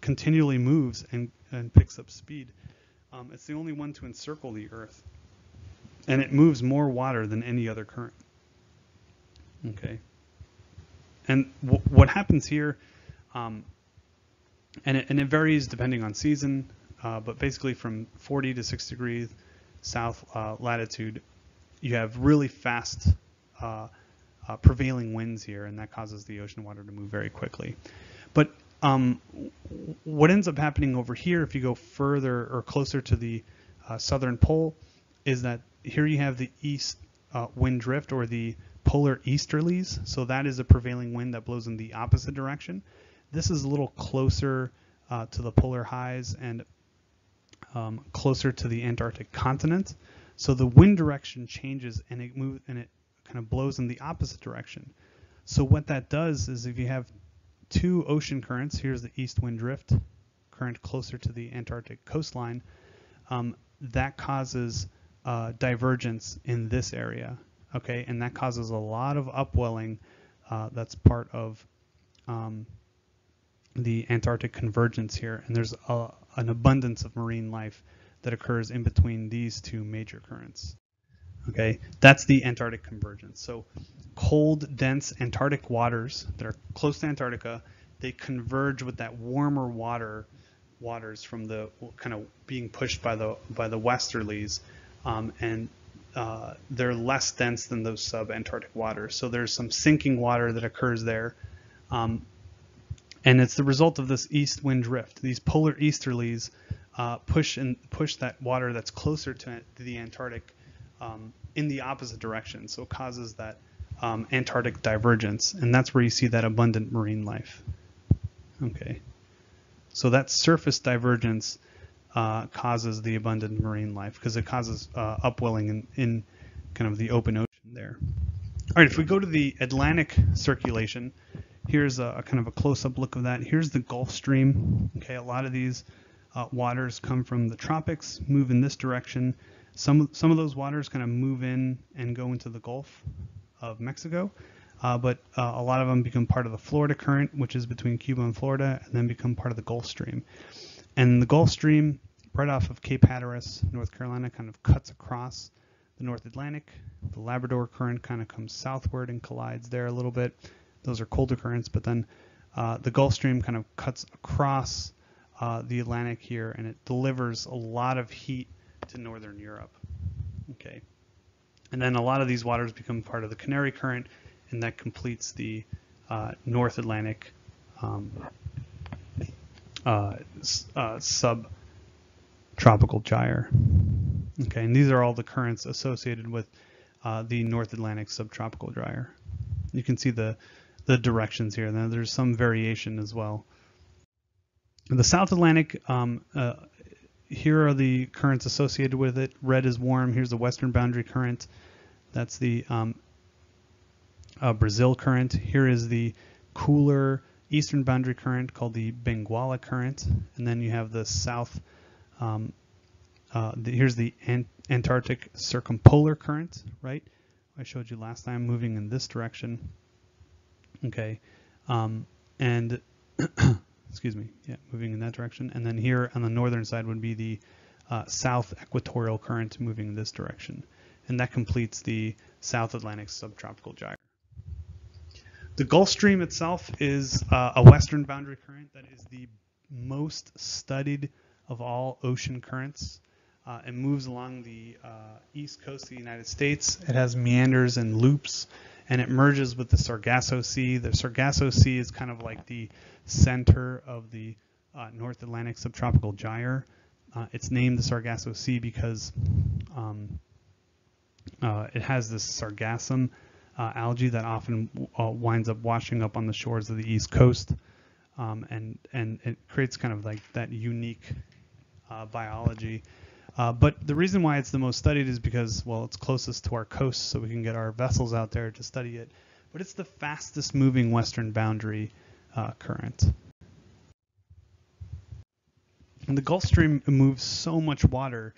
continually moves and picks up speed. It's the only one to encircle the Earth, and it moves more water than any other current. Okay. And what happens here, and it varies depending on season, but basically from 40 to 60 degrees south latitude, you have really fast prevailing winds here, and that causes the ocean water to move very quickly. But what ends up happening over here, if you go further or closer to the southern pole, is that here you have the east wind drift, or the polar easterlies. So that is a prevailing wind that blows in the opposite direction. This is a little closer to the polar highs and closer to the Antarctic continent. So the wind direction changes, and it moves, and it kind of blows in the opposite direction. So what that does is if you have two ocean currents, here's the east wind drift current closer to the Antarctic coastline, that causes divergence in this area, okay? And that causes a lot of upwelling that's part of the Antarctic convergence here. And there's an abundance of marine life that occurs in between these two major currents. Okay, that's the Antarctic convergence. So cold, dense Antarctic waters that are close to Antarctica, they converge with that warmer waters from the kind of being pushed by the westerlies, and they're less dense than those sub-Antarctic waters. So there's some sinking water that occurs there, and it's the result of this east wind drift. These polar easterlies push that water that's closer to the Antarctic in the opposite direction, so it causes that Antarctic divergence, and that's where you see that abundant marine life. Okay, so that surface divergence causes the abundant marine life because it causes upwelling in kind of the open ocean there. All right, if we go to the Atlantic circulation, here's a kind of a close-up look of that. Here's the Gulf Stream. Okay, a lot of these waters come from the tropics, move in this direction. Some of those waters kind of move in and go into the Gulf of Mexico, but a lot of them become part of the Florida current, which is between Cuba and Florida, and then become part of the Gulf Stream. And the Gulf Stream, right off of Cape Hatteras, North Carolina, kind of cuts across the North Atlantic. The Labrador current kind of comes southward and collides there a little bit. Those are colder currents, but then the Gulf Stream kind of cuts across the Atlantic here, and it delivers a lot of heat to northern Europe. Okay, and then a lot of these waters become part of the Canary current, and that completes the North Atlantic subtropical gyre. Okay, and these are all the currents associated with the North Atlantic subtropical gyre. You can see the directions here. Now there's some variation as well. The South Atlantic, here are the currents associated with it. Red is warm. Here's the western boundary current. That's the Brazil current. Here is the cooler eastern boundary current called the Benguela current. And then you have the south. Here's the Antarctic Circumpolar current, right? I showed you last time, moving in this direction. Okay. And excuse me, yeah, moving in that direction. And then here on the northern side would be the South Equatorial current moving in this direction. And that completes the South Atlantic subtropical gyre. The Gulf Stream itself is a western boundary current that is the most studied of all ocean currents. It moves along the east coast of the United States. It has meanders and loops, and it merges with the Sargasso Sea. The Sargasso Sea is kind of like the center of the North Atlantic subtropical gyre. It's named the Sargasso Sea because it has this sargassum algae that often winds up washing up on the shores of the East Coast, and it creates kind of like that unique biology. But the reason why it's the most studied is because, well, it's closest to our coast, so we can get our vessels out there to study it. But it's the fastest moving western boundary current. And the Gulf Stream moves so much water.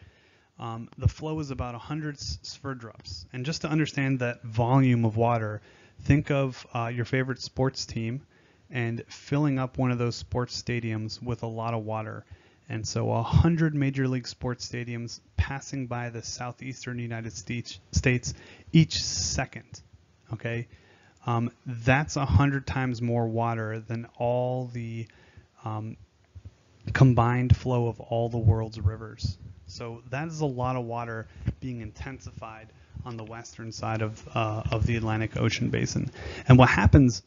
The flow is about 100 sverdrups. And just to understand that volume of water, think of your favorite sports team and filling up one of those sports stadiums with a lot of water. And so 100 major league sports stadiums passing by the southeastern United States each second, okay? That's 100 times more water than all the combined flow of all the world's rivers. So that is a lot of water being intensified on the western side of the Atlantic Ocean basin. And what happens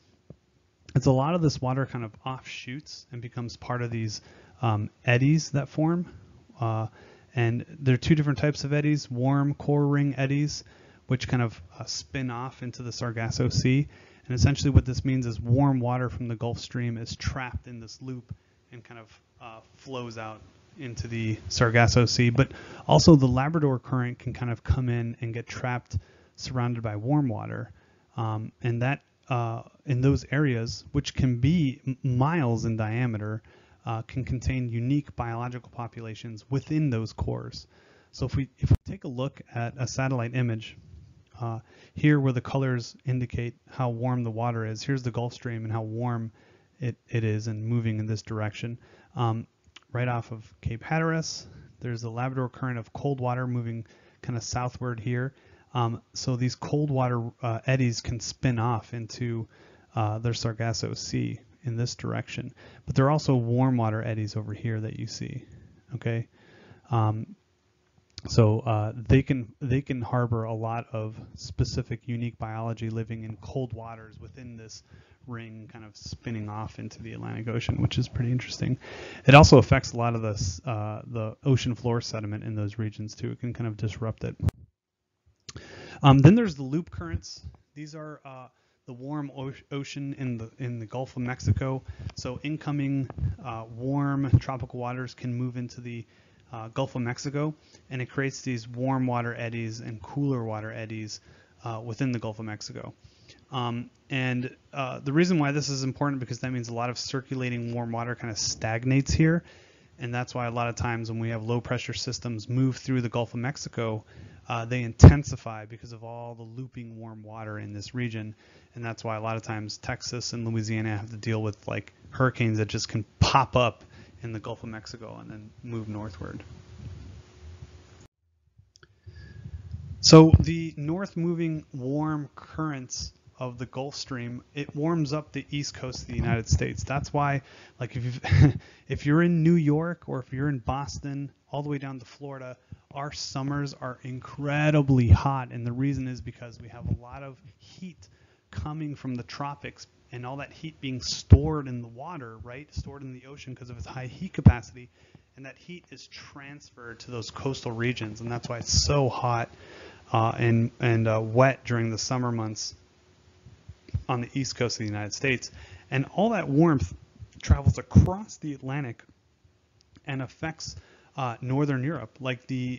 is a lot of this water kind of offshoots and becomes part of these eddies that form, and there are two different types of eddies: warm core ring eddies, which kind of spin off into the Sargasso Sea. And essentially what this means is warm water from the Gulf Stream is trapped in this loop and kind of flows out into the Sargasso Sea. But also the Labrador current can kind of come in and get trapped surrounded by warm water, and that in those areas, which can be miles in diameter, can contain unique biological populations within those cores. So if we take a look at a satellite image, here where the colors indicate how warm the water is, here's the Gulf Stream and how warm it is and moving in this direction. Right off of Cape Hatteras, there's the Labrador current of cold water moving kind of southward here. So these cold water eddies can spin off into their Sargasso Sea in this direction. But there are also warm water eddies over here that you see, okay? So they can harbor a lot of specific unique biology living in cold waters within this ring kind of spinning off into the Atlantic Ocean, which is pretty interesting. It also affects a lot of the ocean floor sediment in those regions too. It can kind of disrupt it. Then there's the loop currents. These are the warm ocean in the Gulf of Mexico. So incoming warm tropical waters can move into the Gulf of Mexico, and it creates these warm water eddies and cooler water eddies within the Gulf of Mexico. And the reason why this is important, because that means a lot of circulating warm water kind of stagnates here, and that's why a lot of times when we have low pressure systems move through the Gulf of Mexico, they intensify because of all the looping warm water in this region, and that's why a lot of times Texas and Louisiana have to deal with like hurricanes that just can pop up in the Gulf of Mexico and then move northward. So the north moving warm currents of the Gulf Stream, it warms up the east coast of the United States. That's why, like if you're in New York or if you're in Boston, all the way down to Florida, our summers are incredibly hot. And the reason is because we have a lot of heat coming from the tropics, and all that heat being stored in the water, right? Stored in the ocean because of its high heat capacity. And that heat is transferred to those coastal regions. And that's why it's so hot and wet during the summer months on the east coast of the United States. And all that warmth travels across the Atlantic and affects Northern Europe, like the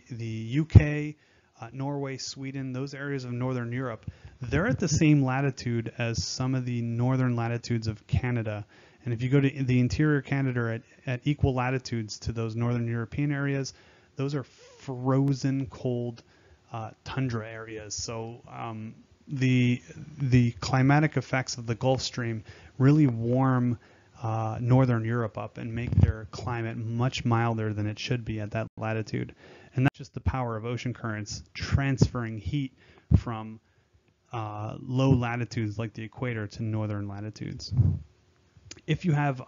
UK, Norway, Sweden, those areas of Northern Europe. They're at the same latitude as some of the northern latitudes of Canada. And if you go to the interior Canada at equal latitudes to those northern European areas, those are frozen cold tundra areas. So the climatic effects of the Gulf Stream really warm northern Europe up and make their climate much milder than it should be at that latitude. And that's just the power of ocean currents transferring heat from low latitudes like the equator to northern latitudes. If you have, if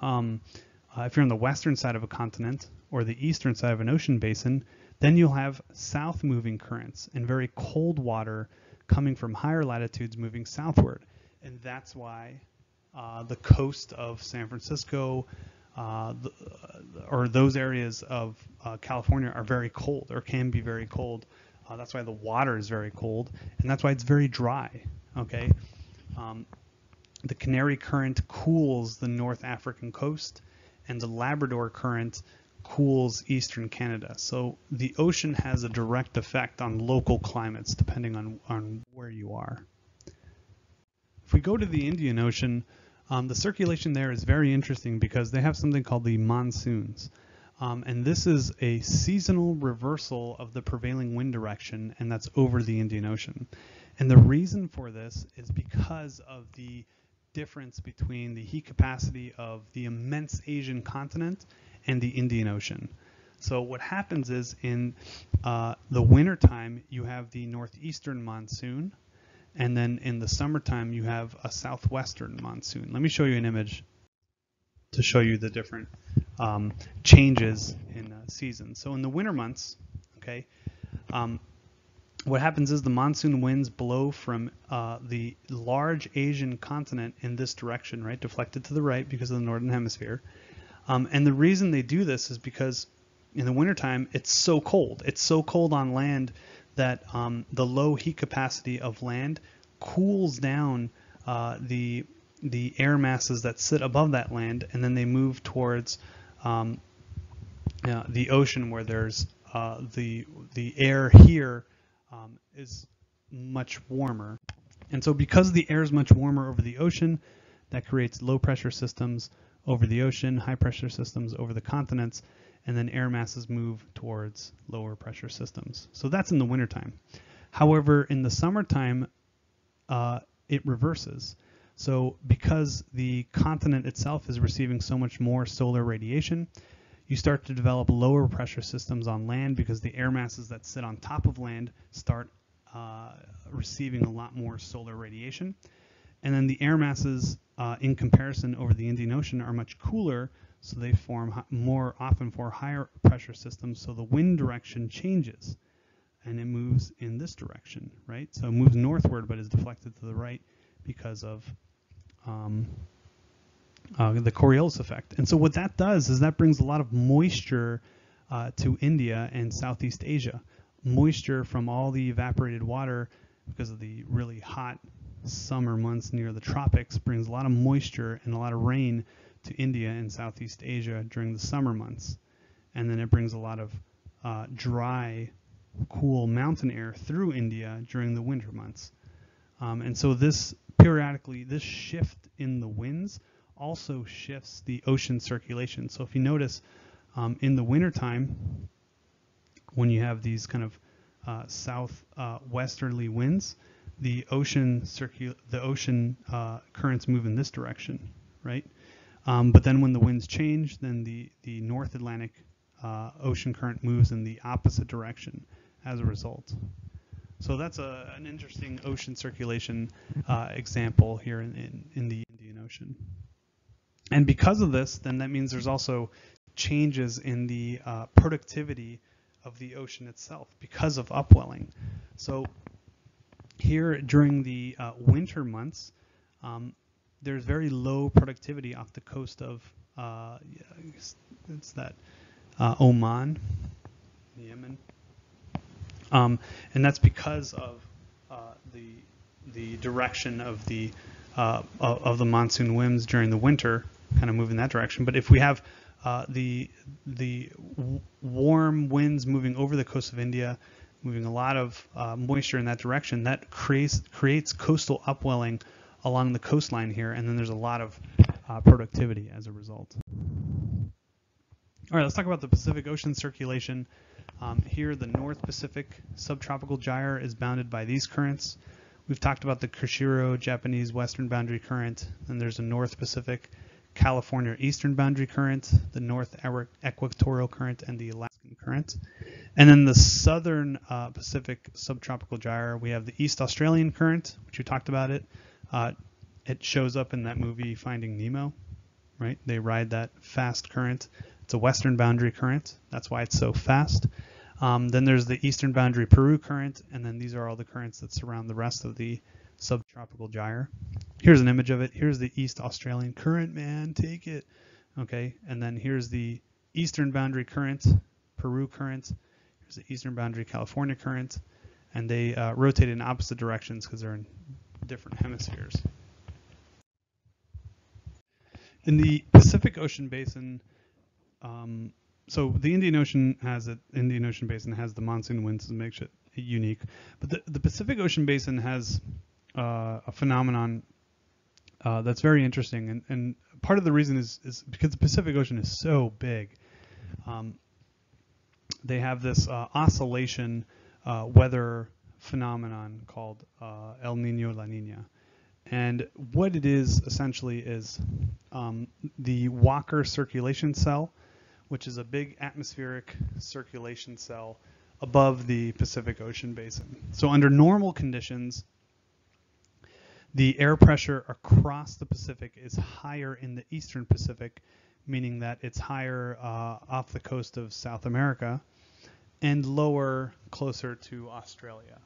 you're on the western side of a continent or the eastern side of an ocean basin, then you'll have south moving currents and very cold water coming from higher latitudes moving southward. And that's why the coast of San Francisco or those areas of California are very cold or can be very cold. That's why the water is very cold, and that's why it's very dry, okay? The Canary current cools the North African coast, and the Labrador current cools eastern Canada. So the ocean has a direct effect on local climates, depending on where you are. If we go to the Indian Ocean, the circulation there is very interesting because they have something called the monsoons. And this is a seasonal reversal of the prevailing wind direction, and that's over the Indian Ocean. And the reason for this is because of the difference between the heat capacity of the immense Asian continent and the Indian Ocean. So what happens is in the wintertime, you have the northeastern monsoon, and then in the summertime, you have a southwestern monsoon. Let me show you an image to show you the different changes in season. So in the winter months, okay, what happens is the monsoon winds blow from the large Asian continent in this direction, right, deflected to the right because of the northern hemisphere. And the reason they do this is because in the wintertime, it's so cold. It's so cold on land that the low heat capacity of land cools down the air masses that sit above that land, and then they move towards the ocean, where there's the air here is much warmer. And so because the air is much warmer over the ocean, that creates low pressure systems over the ocean, high pressure systems over the continents, and then air masses move towards lower pressure systems. So that's in the wintertime. However, in the summertime, it reverses. So because the continent itself is receiving so much more solar radiation, you start to develop lower pressure systems on land because the air masses that sit on top of land start receiving a lot more solar radiation. And then the air masses in comparison over the Indian Ocean are much cooler, so they form more often for higher pressure systems. So the wind direction changes and it moves in this direction, right? So it moves northward but is deflected to the right because of the Coriolis effect. And so what that does is that brings a lot of moisture to India and Southeast Asia. Moisture from all the evaporated water because of the really hot summer months near the tropics brings a lot of moisture and a lot of rain to India and Southeast Asia during the summer months. And then it brings a lot of dry, cool mountain air through India during the winter months. And so this periodically, this shift in the winds also shifts the ocean circulation. So if you notice in the wintertime, when you have these kind of southwesterly winds, the ocean currents move in this direction, right? But then when the winds change, then the North Atlantic ocean current moves in the opposite direction as a result. So that's an interesting ocean circulation example here in the Indian Ocean. And because of this, then that means there's also changes in the productivity of the ocean itself because of upwelling. So here during the winter months, there's very low productivity off the coast of Oman, Yemen, and that's because of the direction of the monsoon winds during the winter, kind of move in that direction. But if we have the warm winds moving over the coast of India, moving a lot of moisture in that direction, that creates coastal upwelling along the coastline here, and then there's a lot of productivity as a result. All right, let's talk about the Pacific Ocean circulation. Here, the North Pacific subtropical gyre is bounded by these currents. We've talked about the Kuroshio Japanese Western Boundary Current, and there's a North Pacific California Eastern Boundary Current, the North Equatorial Current, and the Alaskan Current. And then the Southern Pacific subtropical gyre, we have the East Australian Current, which we talked about it. It shows up in that movie Finding Nemo, right? They ride that fast current. It's a Western Boundary Current. That's why it's so fast. Then there's the Eastern Boundary Peru Current, and then these are all the currents that surround the rest of the subtropical gyre. Here's an image of it. Here's the East Australian Current, man, take it. Okay, and then here's the Eastern Boundary Current, Peru Current. Here's the Eastern Boundary California Current, and they rotate in opposite directions because they're in different hemispheres. In the Pacific Ocean Basin, so the Indian Ocean Basin has the monsoon winds that makes it unique, but the Pacific Ocean Basin has a phenomenon that's very interesting, and part of the reason is because the Pacific Ocean is so big. They have this oscillation weather phenomenon called El Niño, La Niña. And what it is essentially is the Walker circulation cell, which is a big atmospheric circulation cell above the Pacific Ocean Basin. So under normal conditions, the air pressure across the Pacific is higher in the Eastern Pacific, meaning that it's higher off the coast of South America and lower closer to Australia.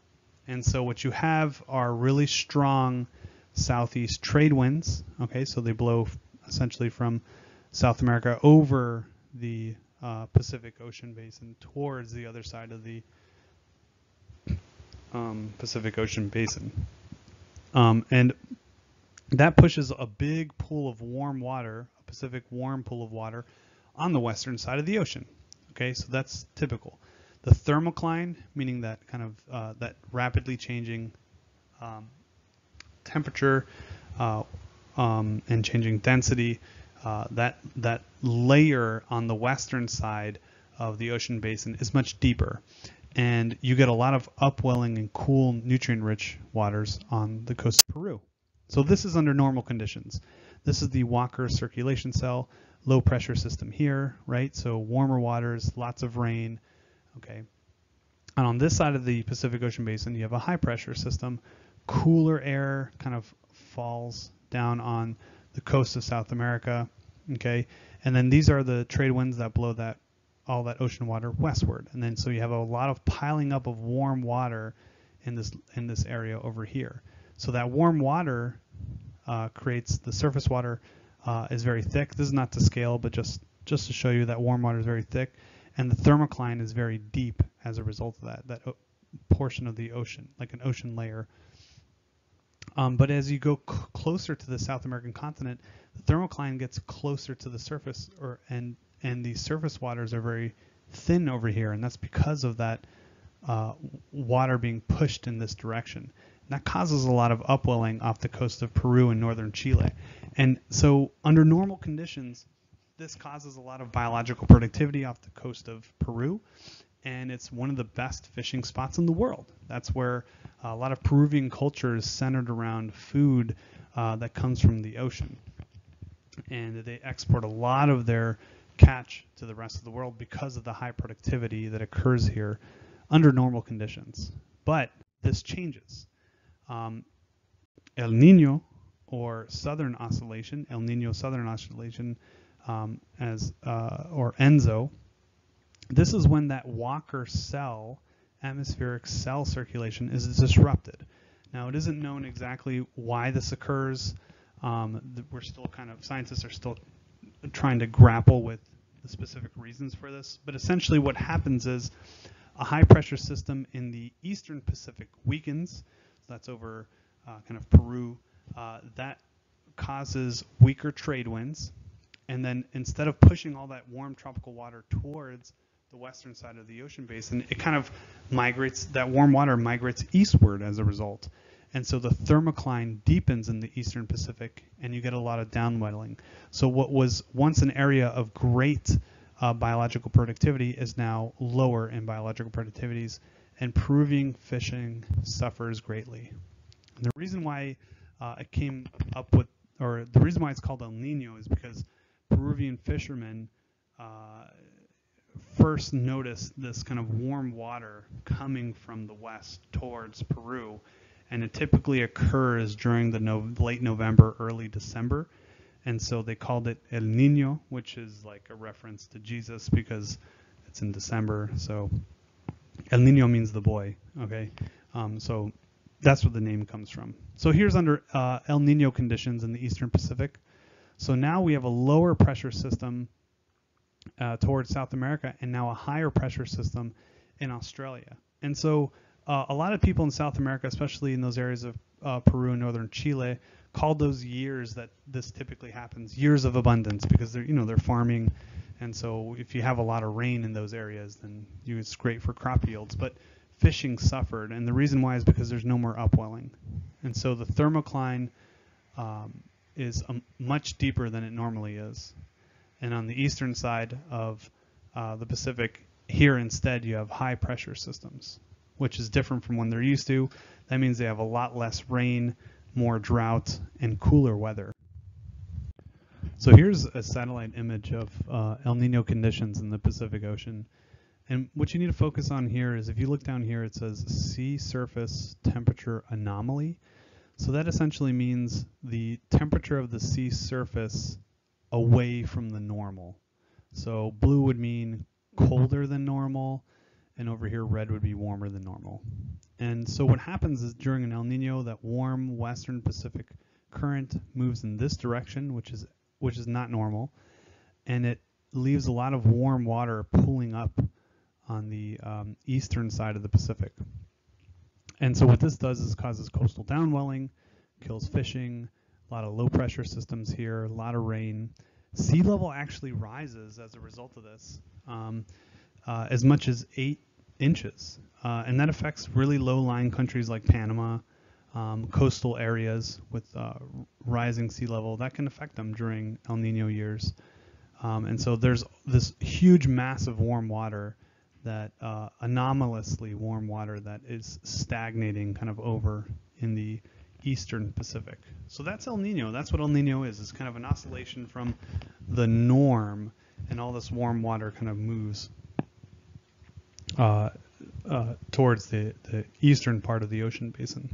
And so what you have are really strong southeast trade winds. Okay, so they blow essentially from South America over the Pacific Ocean Basin towards the other side of the Pacific Ocean Basin. And that pushes a big pool of warm water, a Pacific warm pool of water, on the western side of the ocean. Okay, so that's typical. The thermocline, meaning that kind of that rapidly changing temperature and changing density, that layer on the western side of the ocean basin is much deeper, and you get a lot of upwelling and cool nutrient-rich waters on the coast of Peru. So this is under normal conditions. This is the Walker circulation cell, low pressure system here, right? So warmer waters, lots of rain, okay? And on this side of the Pacific Ocean basin, you have a high pressure system, cooler air kind of falls down on the coast of South America, okay? And then these are the trade winds that blow that all that ocean water westward. And then so you have a lot of piling up of warm water in this area over here. So that warm water creates the surface water is very thick. This is not to scale, but just to show you that warm water is very thick, and the thermocline is very deep as a result of that portion of the ocean, like an ocean layer. But as you go closer to the South American continent, the thermocline gets closer to the surface, and the surface waters are very thin over here, and that's because of that water being pushed in this direction. And that causes a lot of upwelling off the coast of Peru and northern Chile. And so under normal conditions, this causes a lot of biological productivity off the coast of Peru, and it's one of the best fishing spots in the world. That's where a lot of Peruvian culture is centered around food that comes from the ocean. And they export a lot of their catch to the rest of the world because of the high productivity that occurs here under normal conditions. But this changes. El Niño, or Southern Oscillation, El Niño Southern Oscillation, or ENSO, this is when that Walker cell, atmospheric cell circulation, is disrupted. Now, it isn't known exactly why this occurs. We're still kind of, scientists are still trying to grapple with the specific reasons for this, but essentially what happens is a high pressure system in the eastern Pacific weakens, so that's over kind of Peru, that causes weaker trade winds, and then instead of pushing all that warm tropical water towards the western side of the ocean basin, it kind of migrates, that warm water migrates eastward as a result. And so the thermocline deepens in the eastern Pacific, and you get a lot of downwelling. So what was once an area of great biological productivity is now lower in biological productivities, and Peruvian fishing suffers greatly. And the reason why it came up with, or the reason why it's called El Niño, is because Peruvian fishermen first noticed this kind of warm water coming from the west towards Peru, and it typically occurs during the late November, early December. And so they called it El Niño, which is like a reference to Jesus because it's in December. So El Niño means the boy, okay? So that's where the name comes from. So here's under El Niño conditions in the Eastern Pacific. So now we have a lower pressure system towards South America, and now a higher pressure system in Australia. And so a lot of people in South America, especially in those areas of Peru and northern Chile, call those years that this typically happens years of abundance, because they're, you know, they're farming, and so if you have a lot of rain in those areas, then it's great for crop yields. But fishing suffered, and the reason why is because there's no more upwelling, and so the thermocline is much deeper than it normally is. And on the eastern side of the Pacific, here instead you have high pressure systems, which is different from when they're used to. That means they have a lot less rain, more drought, and cooler weather. So here's a satellite image of El Niño conditions in the Pacific Ocean. And what you need to focus on here is, if you look down here, it says sea surface temperature anomaly. So that essentially means the temperature of the sea surface away from the normal. So blue would mean colder than normal, and over here, red would be warmer than normal. And so what happens is, during an El Niño, that warm western Pacific current moves in this direction, which is not normal, and it leaves a lot of warm water pulling up on the eastern side of the Pacific. And so what this does is causes coastal downwelling, kills fishing, a lot of low pressure systems here, a lot of rain. Sea level actually rises as a result of this, as much as 8 inches, and that affects really low-lying countries like Panama, coastal areas with rising sea level, that can affect them during El Nino years. And so there's this huge mass of warm water, that anomalously warm water that is stagnating kind of over in the eastern Pacific. So that's El Nino. That's what El Nino is. It's kind of an oscillation from the norm, and all this warm water kind of moves towards the eastern part of the ocean basin.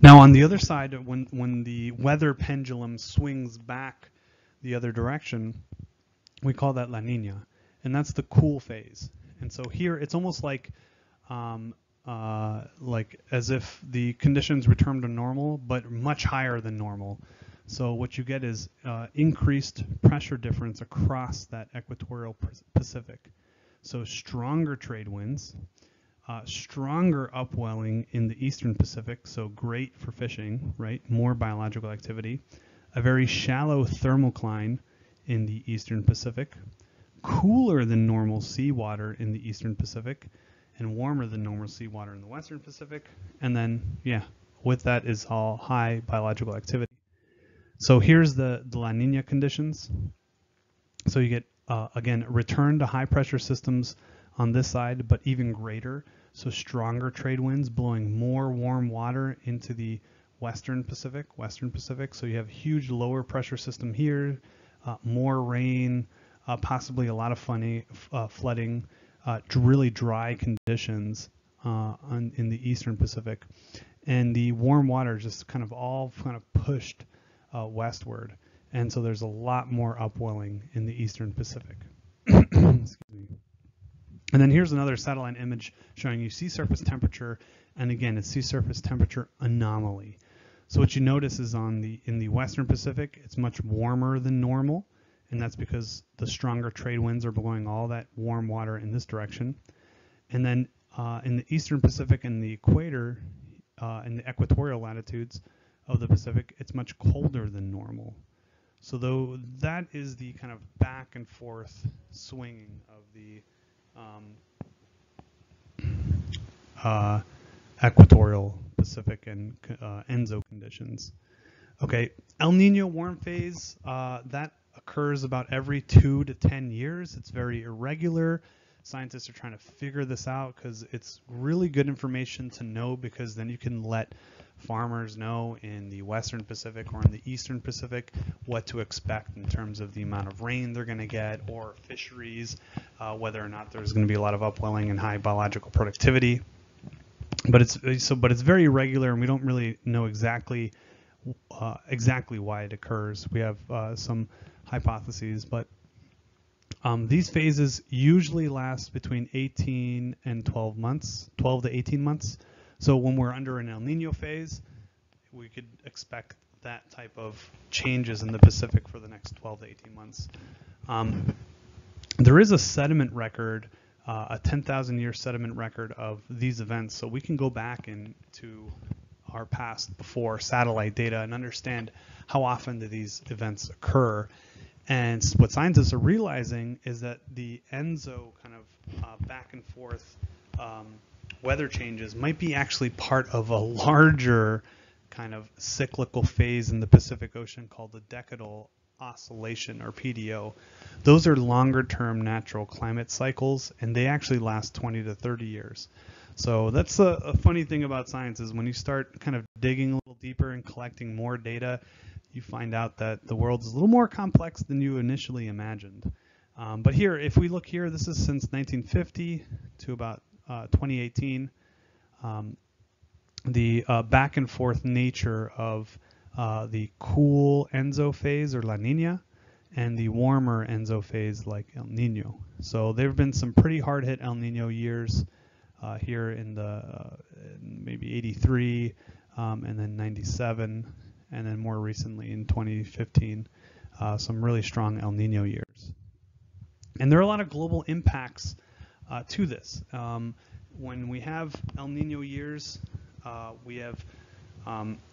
Now on the other side, when the weather pendulum swings back the other direction, we call that La Niña, and that's the cool phase. And so here it's almost like as if the conditions return to normal, but much higher than normal. So what you get is increased pressure difference across that equatorial Pacific. So stronger trade winds, stronger upwelling in the eastern Pacific, so great for fishing, right? More biological activity, a very shallow thermocline in the eastern Pacific, cooler than normal seawater in the eastern Pacific, and warmer than normal seawater in the western Pacific. And then, yeah, with that is all high biological activity. So here's the La Niña conditions. So you get, again, return to high pressure systems on this side, but even greater. So stronger trade winds blowing more warm water into the western Pacific. So you have huge lower pressure system here, more rain, possibly a lot of flooding, really dry conditions in the eastern Pacific, and the warm water just kind of all kind of pushed westward, and so there's a lot more upwelling in the eastern Pacific. Excuse me. And then here's another satellite image showing you sea surface temperature, and again it's sea surface temperature anomaly. So what you notice is in the western Pacific it's much warmer than normal. And that's because the stronger trade winds are blowing all that warm water in this direction. And then in the eastern Pacific and the equator, in the equatorial latitudes of the Pacific, it's much colder than normal. So though that is the kind of back and forth swinging of the equatorial Pacific and ENSO conditions. Okay, El Nino warm phase, that occurs about every 2 to 10 years. It's very irregular. Scientists are trying to figure this out because it's really good information to know, because then you can let farmers know in the western Pacific or in the eastern Pacific what to expect in terms of the amount of rain they're going to get, or fisheries, whether or not there's going to be a lot of upwelling and high biological productivity. But it's very irregular, and we don't really know exactly why it occurs. We have some hypotheses, but these phases usually last between 18 and 12 months, 12 to 18 months. So when we're under an El Nino phase, we could expect that type of changes in the Pacific for the next 12 to 18 months. There is a sediment record, a 10,000 year sediment record of these events. So we can go back into our past before satellite data and understand how often do these events occur. And what scientists are realizing is that the ENSO kind of back and forth weather changes might be actually part of a larger kind of cyclical phase in the Pacific Ocean called the decadal oscillation, or PDO. Those are longer term natural climate cycles, and they actually last 20 to 30 years. So that's a funny thing about science, is when you start kind of digging a little deeper and collecting more data, you find out that the world's a little more complex than you initially imagined. But here, if we look here, this is since 1950 to about 2018. The back and forth nature of the cool ENSO phase, or La Niña, and the warmer ENSO phase like El Nino. So there have been some pretty hard hit El Nino years. Here in the maybe 83, and then 97, and then more recently in 2015, some really strong El Nino years. And there are a lot of global impacts to this. When we have El Nino years, we have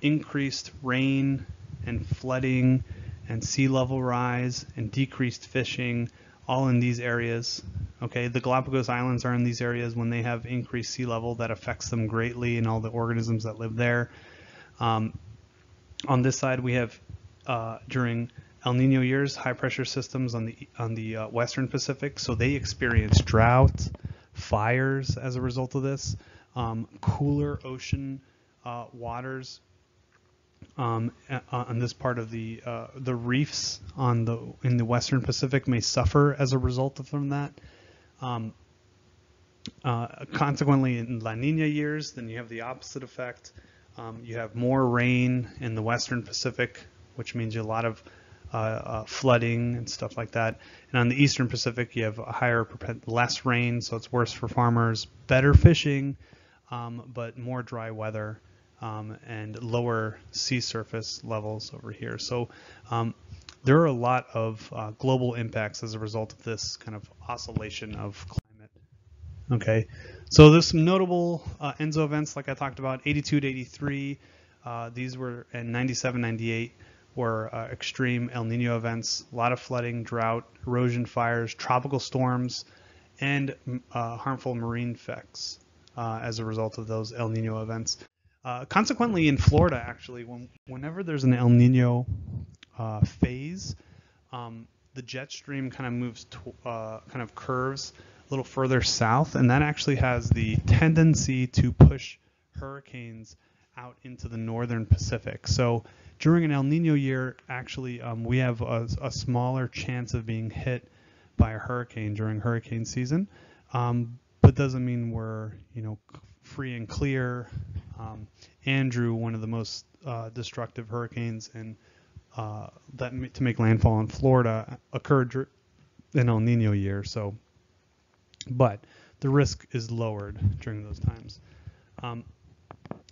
increased rain and flooding and sea level rise and decreased fishing, all in these areas. Okay, the Galapagos Islands are in these areas when they have increased sea level that affects them greatly and all the organisms that live there. On this side, we have during El Nino years, high pressure systems on the Western Pacific, so they experience droughts, fires as a result of this, cooler ocean waters on this part of the reefs in the Western Pacific may suffer as a result of from that. Consequently, in La Niña years, then you have the opposite effect. You have more rain in the Western Pacific, which means a lot of flooding and stuff like that. And on the Eastern Pacific, you have a less rain, so it's worse for farmers, better fishing, but more dry weather and lower sea surface levels over here. So there are a lot of global impacts as a result of this kind of oscillation of climate. Okay, so there's some notable ENSO events like I talked about, 82 to 83, these were, and 97, 98 were extreme El Nino events, a lot of flooding, drought, erosion, fires, tropical storms, and harmful marine effects as a result of those El Nino events. Consequently, in Florida, actually, whenever there's an El Nino phase, the jet stream kind of moves, kind of curves a little further south, and that actually has the tendency to push hurricanes out into the northern Pacific. So during an El Nino year, actually, we have a smaller chance of being hit by a hurricane during hurricane season, but doesn't mean we're, you know, free and clear. Andrew, one of the most destructive hurricanes and to make landfall in Florida, occurred in El Nino year. So, but the risk is lowered during those times.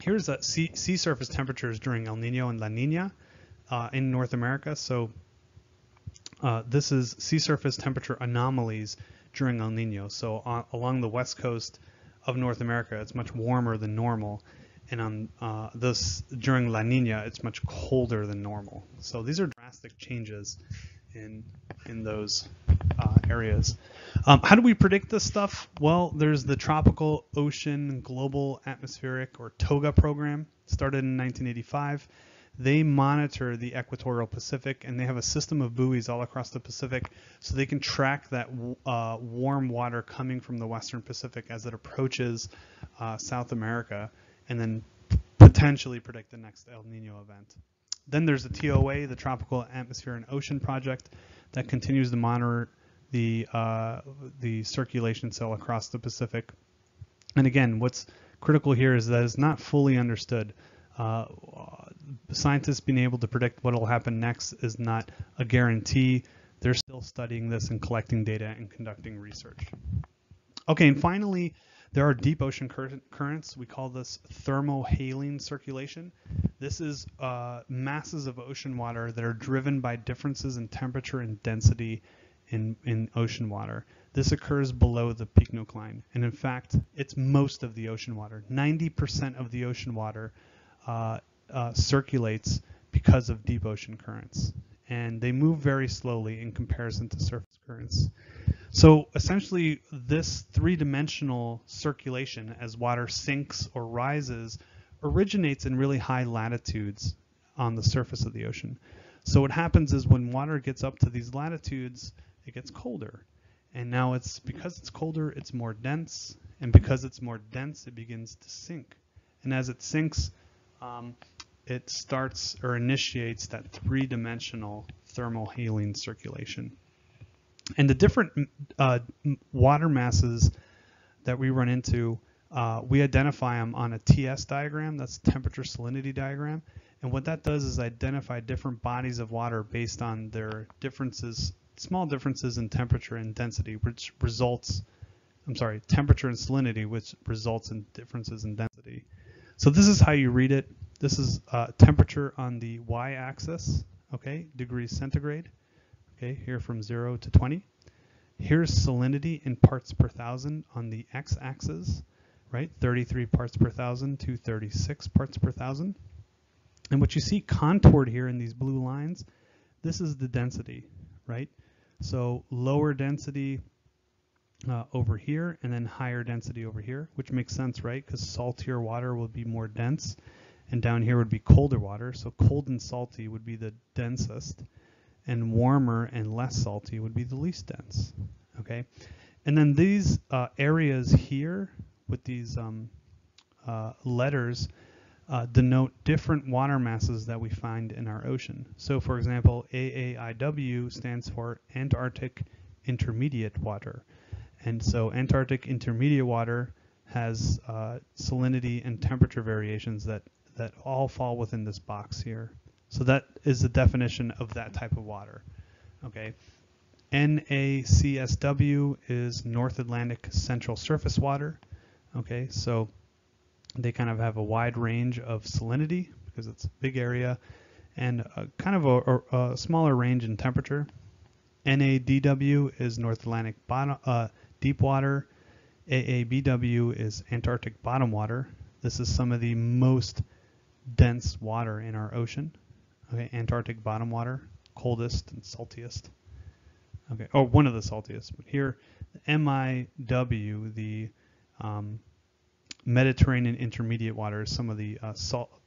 Here's the sea surface temperatures during El Nino and La Nina in North America. So this is sea surface temperature anomalies during El Nino. So along the west coast of North America, it's much warmer than normal, and on during La Nina, it's much colder than normal. So these are drastic changes in those areas. How do we predict this stuff? Well, there's the Tropical Ocean Global Atmospheric, or TOGA program, started in 1985. They monitor the equatorial Pacific, and they have a system of buoys all across the Pacific, so they can track that warm water coming from the Western Pacific as it approaches South America, and then potentially predict the next El Nino event. Then there's the TOA, the Tropical Atmosphere and Ocean Project, that continues to monitor the circulation cell across the Pacific. And again, what's critical here is that it's not fully understood. Scientists being able to predict what will happen next is not a guarantee. They're still studying this and collecting data and conducting research. Okay, and finally, there are deep ocean currents. We call this thermohaline circulation. This is masses of ocean water that are driven by differences in temperature and density in ocean water. This occurs below the pycnocline, and in fact, it's most of the ocean water. 90% of the ocean water circulates because of deep ocean currents, and they move very slowly in comparison to surface currents. So essentially, this three-dimensional circulation as water sinks or rises originates in really high latitudes on the surface of the ocean. So what happens is when water gets up to these latitudes, it gets colder, and now it's because it's colder, it's more dense, and because it's more dense, it begins to sink, and as it sinks, it starts or initiates that three-dimensional thermohaline circulation. And the different water masses that we run into, we identify them on a TS diagram, that's temperature salinity diagram. And what that does is identify different bodies of water based on their differences, small differences in temperature and density, which results, I'm sorry, temperature and salinity, which results in differences in density. So this is how you read it. This is temperature on the y-axis, okay, degrees centigrade, okay, here from 0 to 20. Here's salinity in parts per thousand on the x-axis, right, 33 parts per thousand to 36 parts per thousand. And what you see contoured here in these blue lines, this is the density, right? So lower density over here, and then higher density over here, which makes sense, right? Because saltier water will be more dense, and down here would be colder water. So cold and salty would be the densest, and warmer and less salty would be the least dense. Okay, and then these areas here with these letters denote different water masses that we find in our ocean. So for example, AAIW stands for Antarctic Intermediate Water. And so Antarctic Intermediate Water has salinity and temperature variations that all fall within this box here. So that is the definition of that type of water. Okay. NACSW is North Atlantic Central Surface Water. Okay, so they kind of have a wide range of salinity because it's a big area, and kind of a smaller range in temperature. NADW is North Atlantic bottom, deep water. AABW is Antarctic bottom water. This is some of the most dense water in our ocean. Okay, Antarctic bottom water, coldest and saltiest. Okay, or one of the saltiest. But here, MIW, the Mediterranean intermediate water, is some of the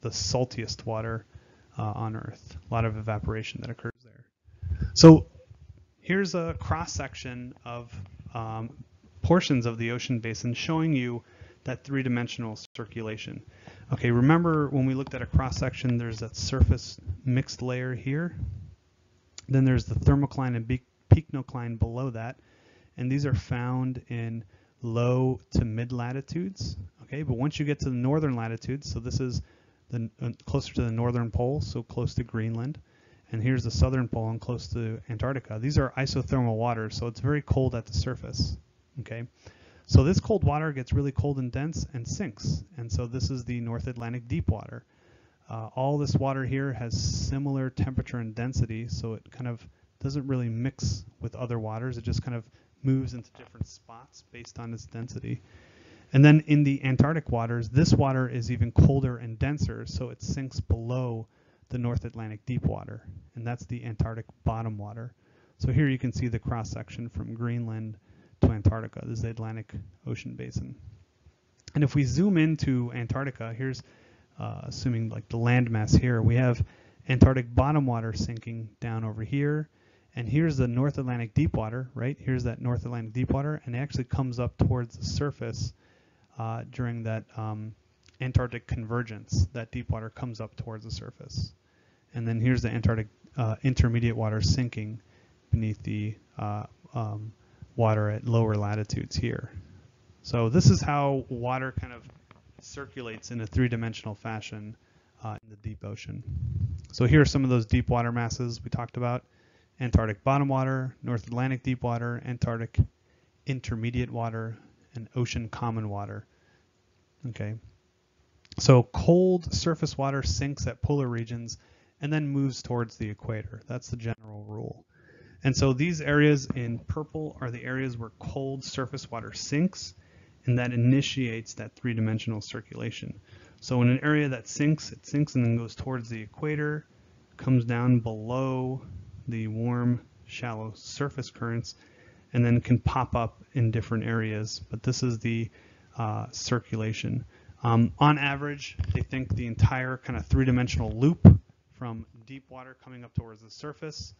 saltiest water on Earth. A lot of evaporation that occurs there. So here's a cross-section of portions of the ocean basin showing you that three-dimensional circulation. Okay, remember when we looked at a cross-section, there's that surface mixed layer here. Then there's the thermocline and picnocline below that, and these are found in low to mid latitudes. Okay, but once you get to the northern latitudes, so this is the closer to the northern pole, so close to Greenland, and here's the southern pole and close to Antarctica. These are isothermal waters, so it's very cold at the surface. Okay, so this cold water gets really cold and dense and sinks, and so this is the North Atlantic deep water. All this water here has similar temperature and density, so it kind of doesn't really mix with other waters. It just kind of moves into different spots based on its density. And then in the Antarctic waters, this water is even colder and denser, so it sinks below the North Atlantic deep water, and that's the Antarctic bottom water. So here you can see the cross-section from Greenland to Antarctica. This is the Atlantic Ocean basin. And if we zoom into Antarctica, here's assuming like the landmass here, we have Antarctic bottom water sinking down over here. And here's the North Atlantic deep water, right? Here's that North Atlantic deep water, and it actually comes up towards the surface during that Antarctic convergence. That deep water comes up towards the surface. And then here's the Antarctic intermediate water sinking beneath the water at lower latitudes here. So this is how water kind of circulates in a three-dimensional fashion in the deep ocean. So here are some of those deep water masses we talked about. Antarctic bottom water, North Atlantic deep water, Antarctic intermediate water, and ocean common water. Okay, so cold surface water sinks at polar regions and then moves towards the equator. That's the general rule. And so these areas in purple are the areas where cold surface water sinks, and that initiates that three-dimensional circulation. So in an area that sinks, it sinks and then goes towards the equator, comes down below the warm, shallow surface currents, and then can pop up in different areas. But this is the circulation. On average, they think the entire kind of three-dimensional loop from deep water coming up towards the surface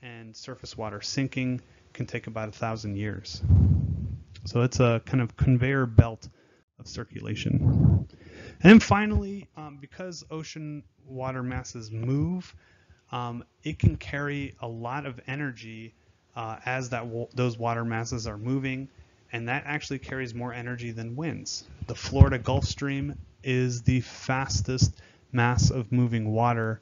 and surface water sinking can take about 1,000 years. So it's a kind of conveyor belt of circulation. And then finally, because ocean water masses move, it can carry a lot of energy as those water masses are moving, and that actually carries more energy than winds. The Florida Gulf Stream is the fastest mass of moving water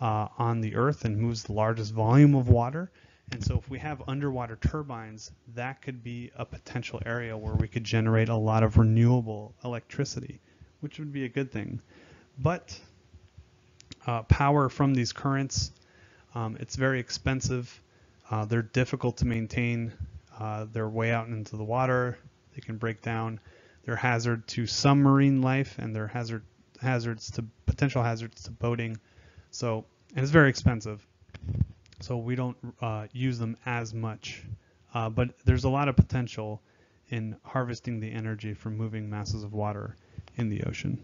on the Earth and moves the largest volume of water. And so if we have underwater turbines, that could be a potential area where we could generate a lot of renewable electricity, which would be a good thing. But power from these currents, it's very expensive. They're difficult to maintain. They're way out into the water. They can break down. They're hazard to some marine life, and they're potential hazards to boating. So, and it's very expensive. So we don't use them as much, but there's a lot of potential in harvesting the energy from moving masses of water in the ocean.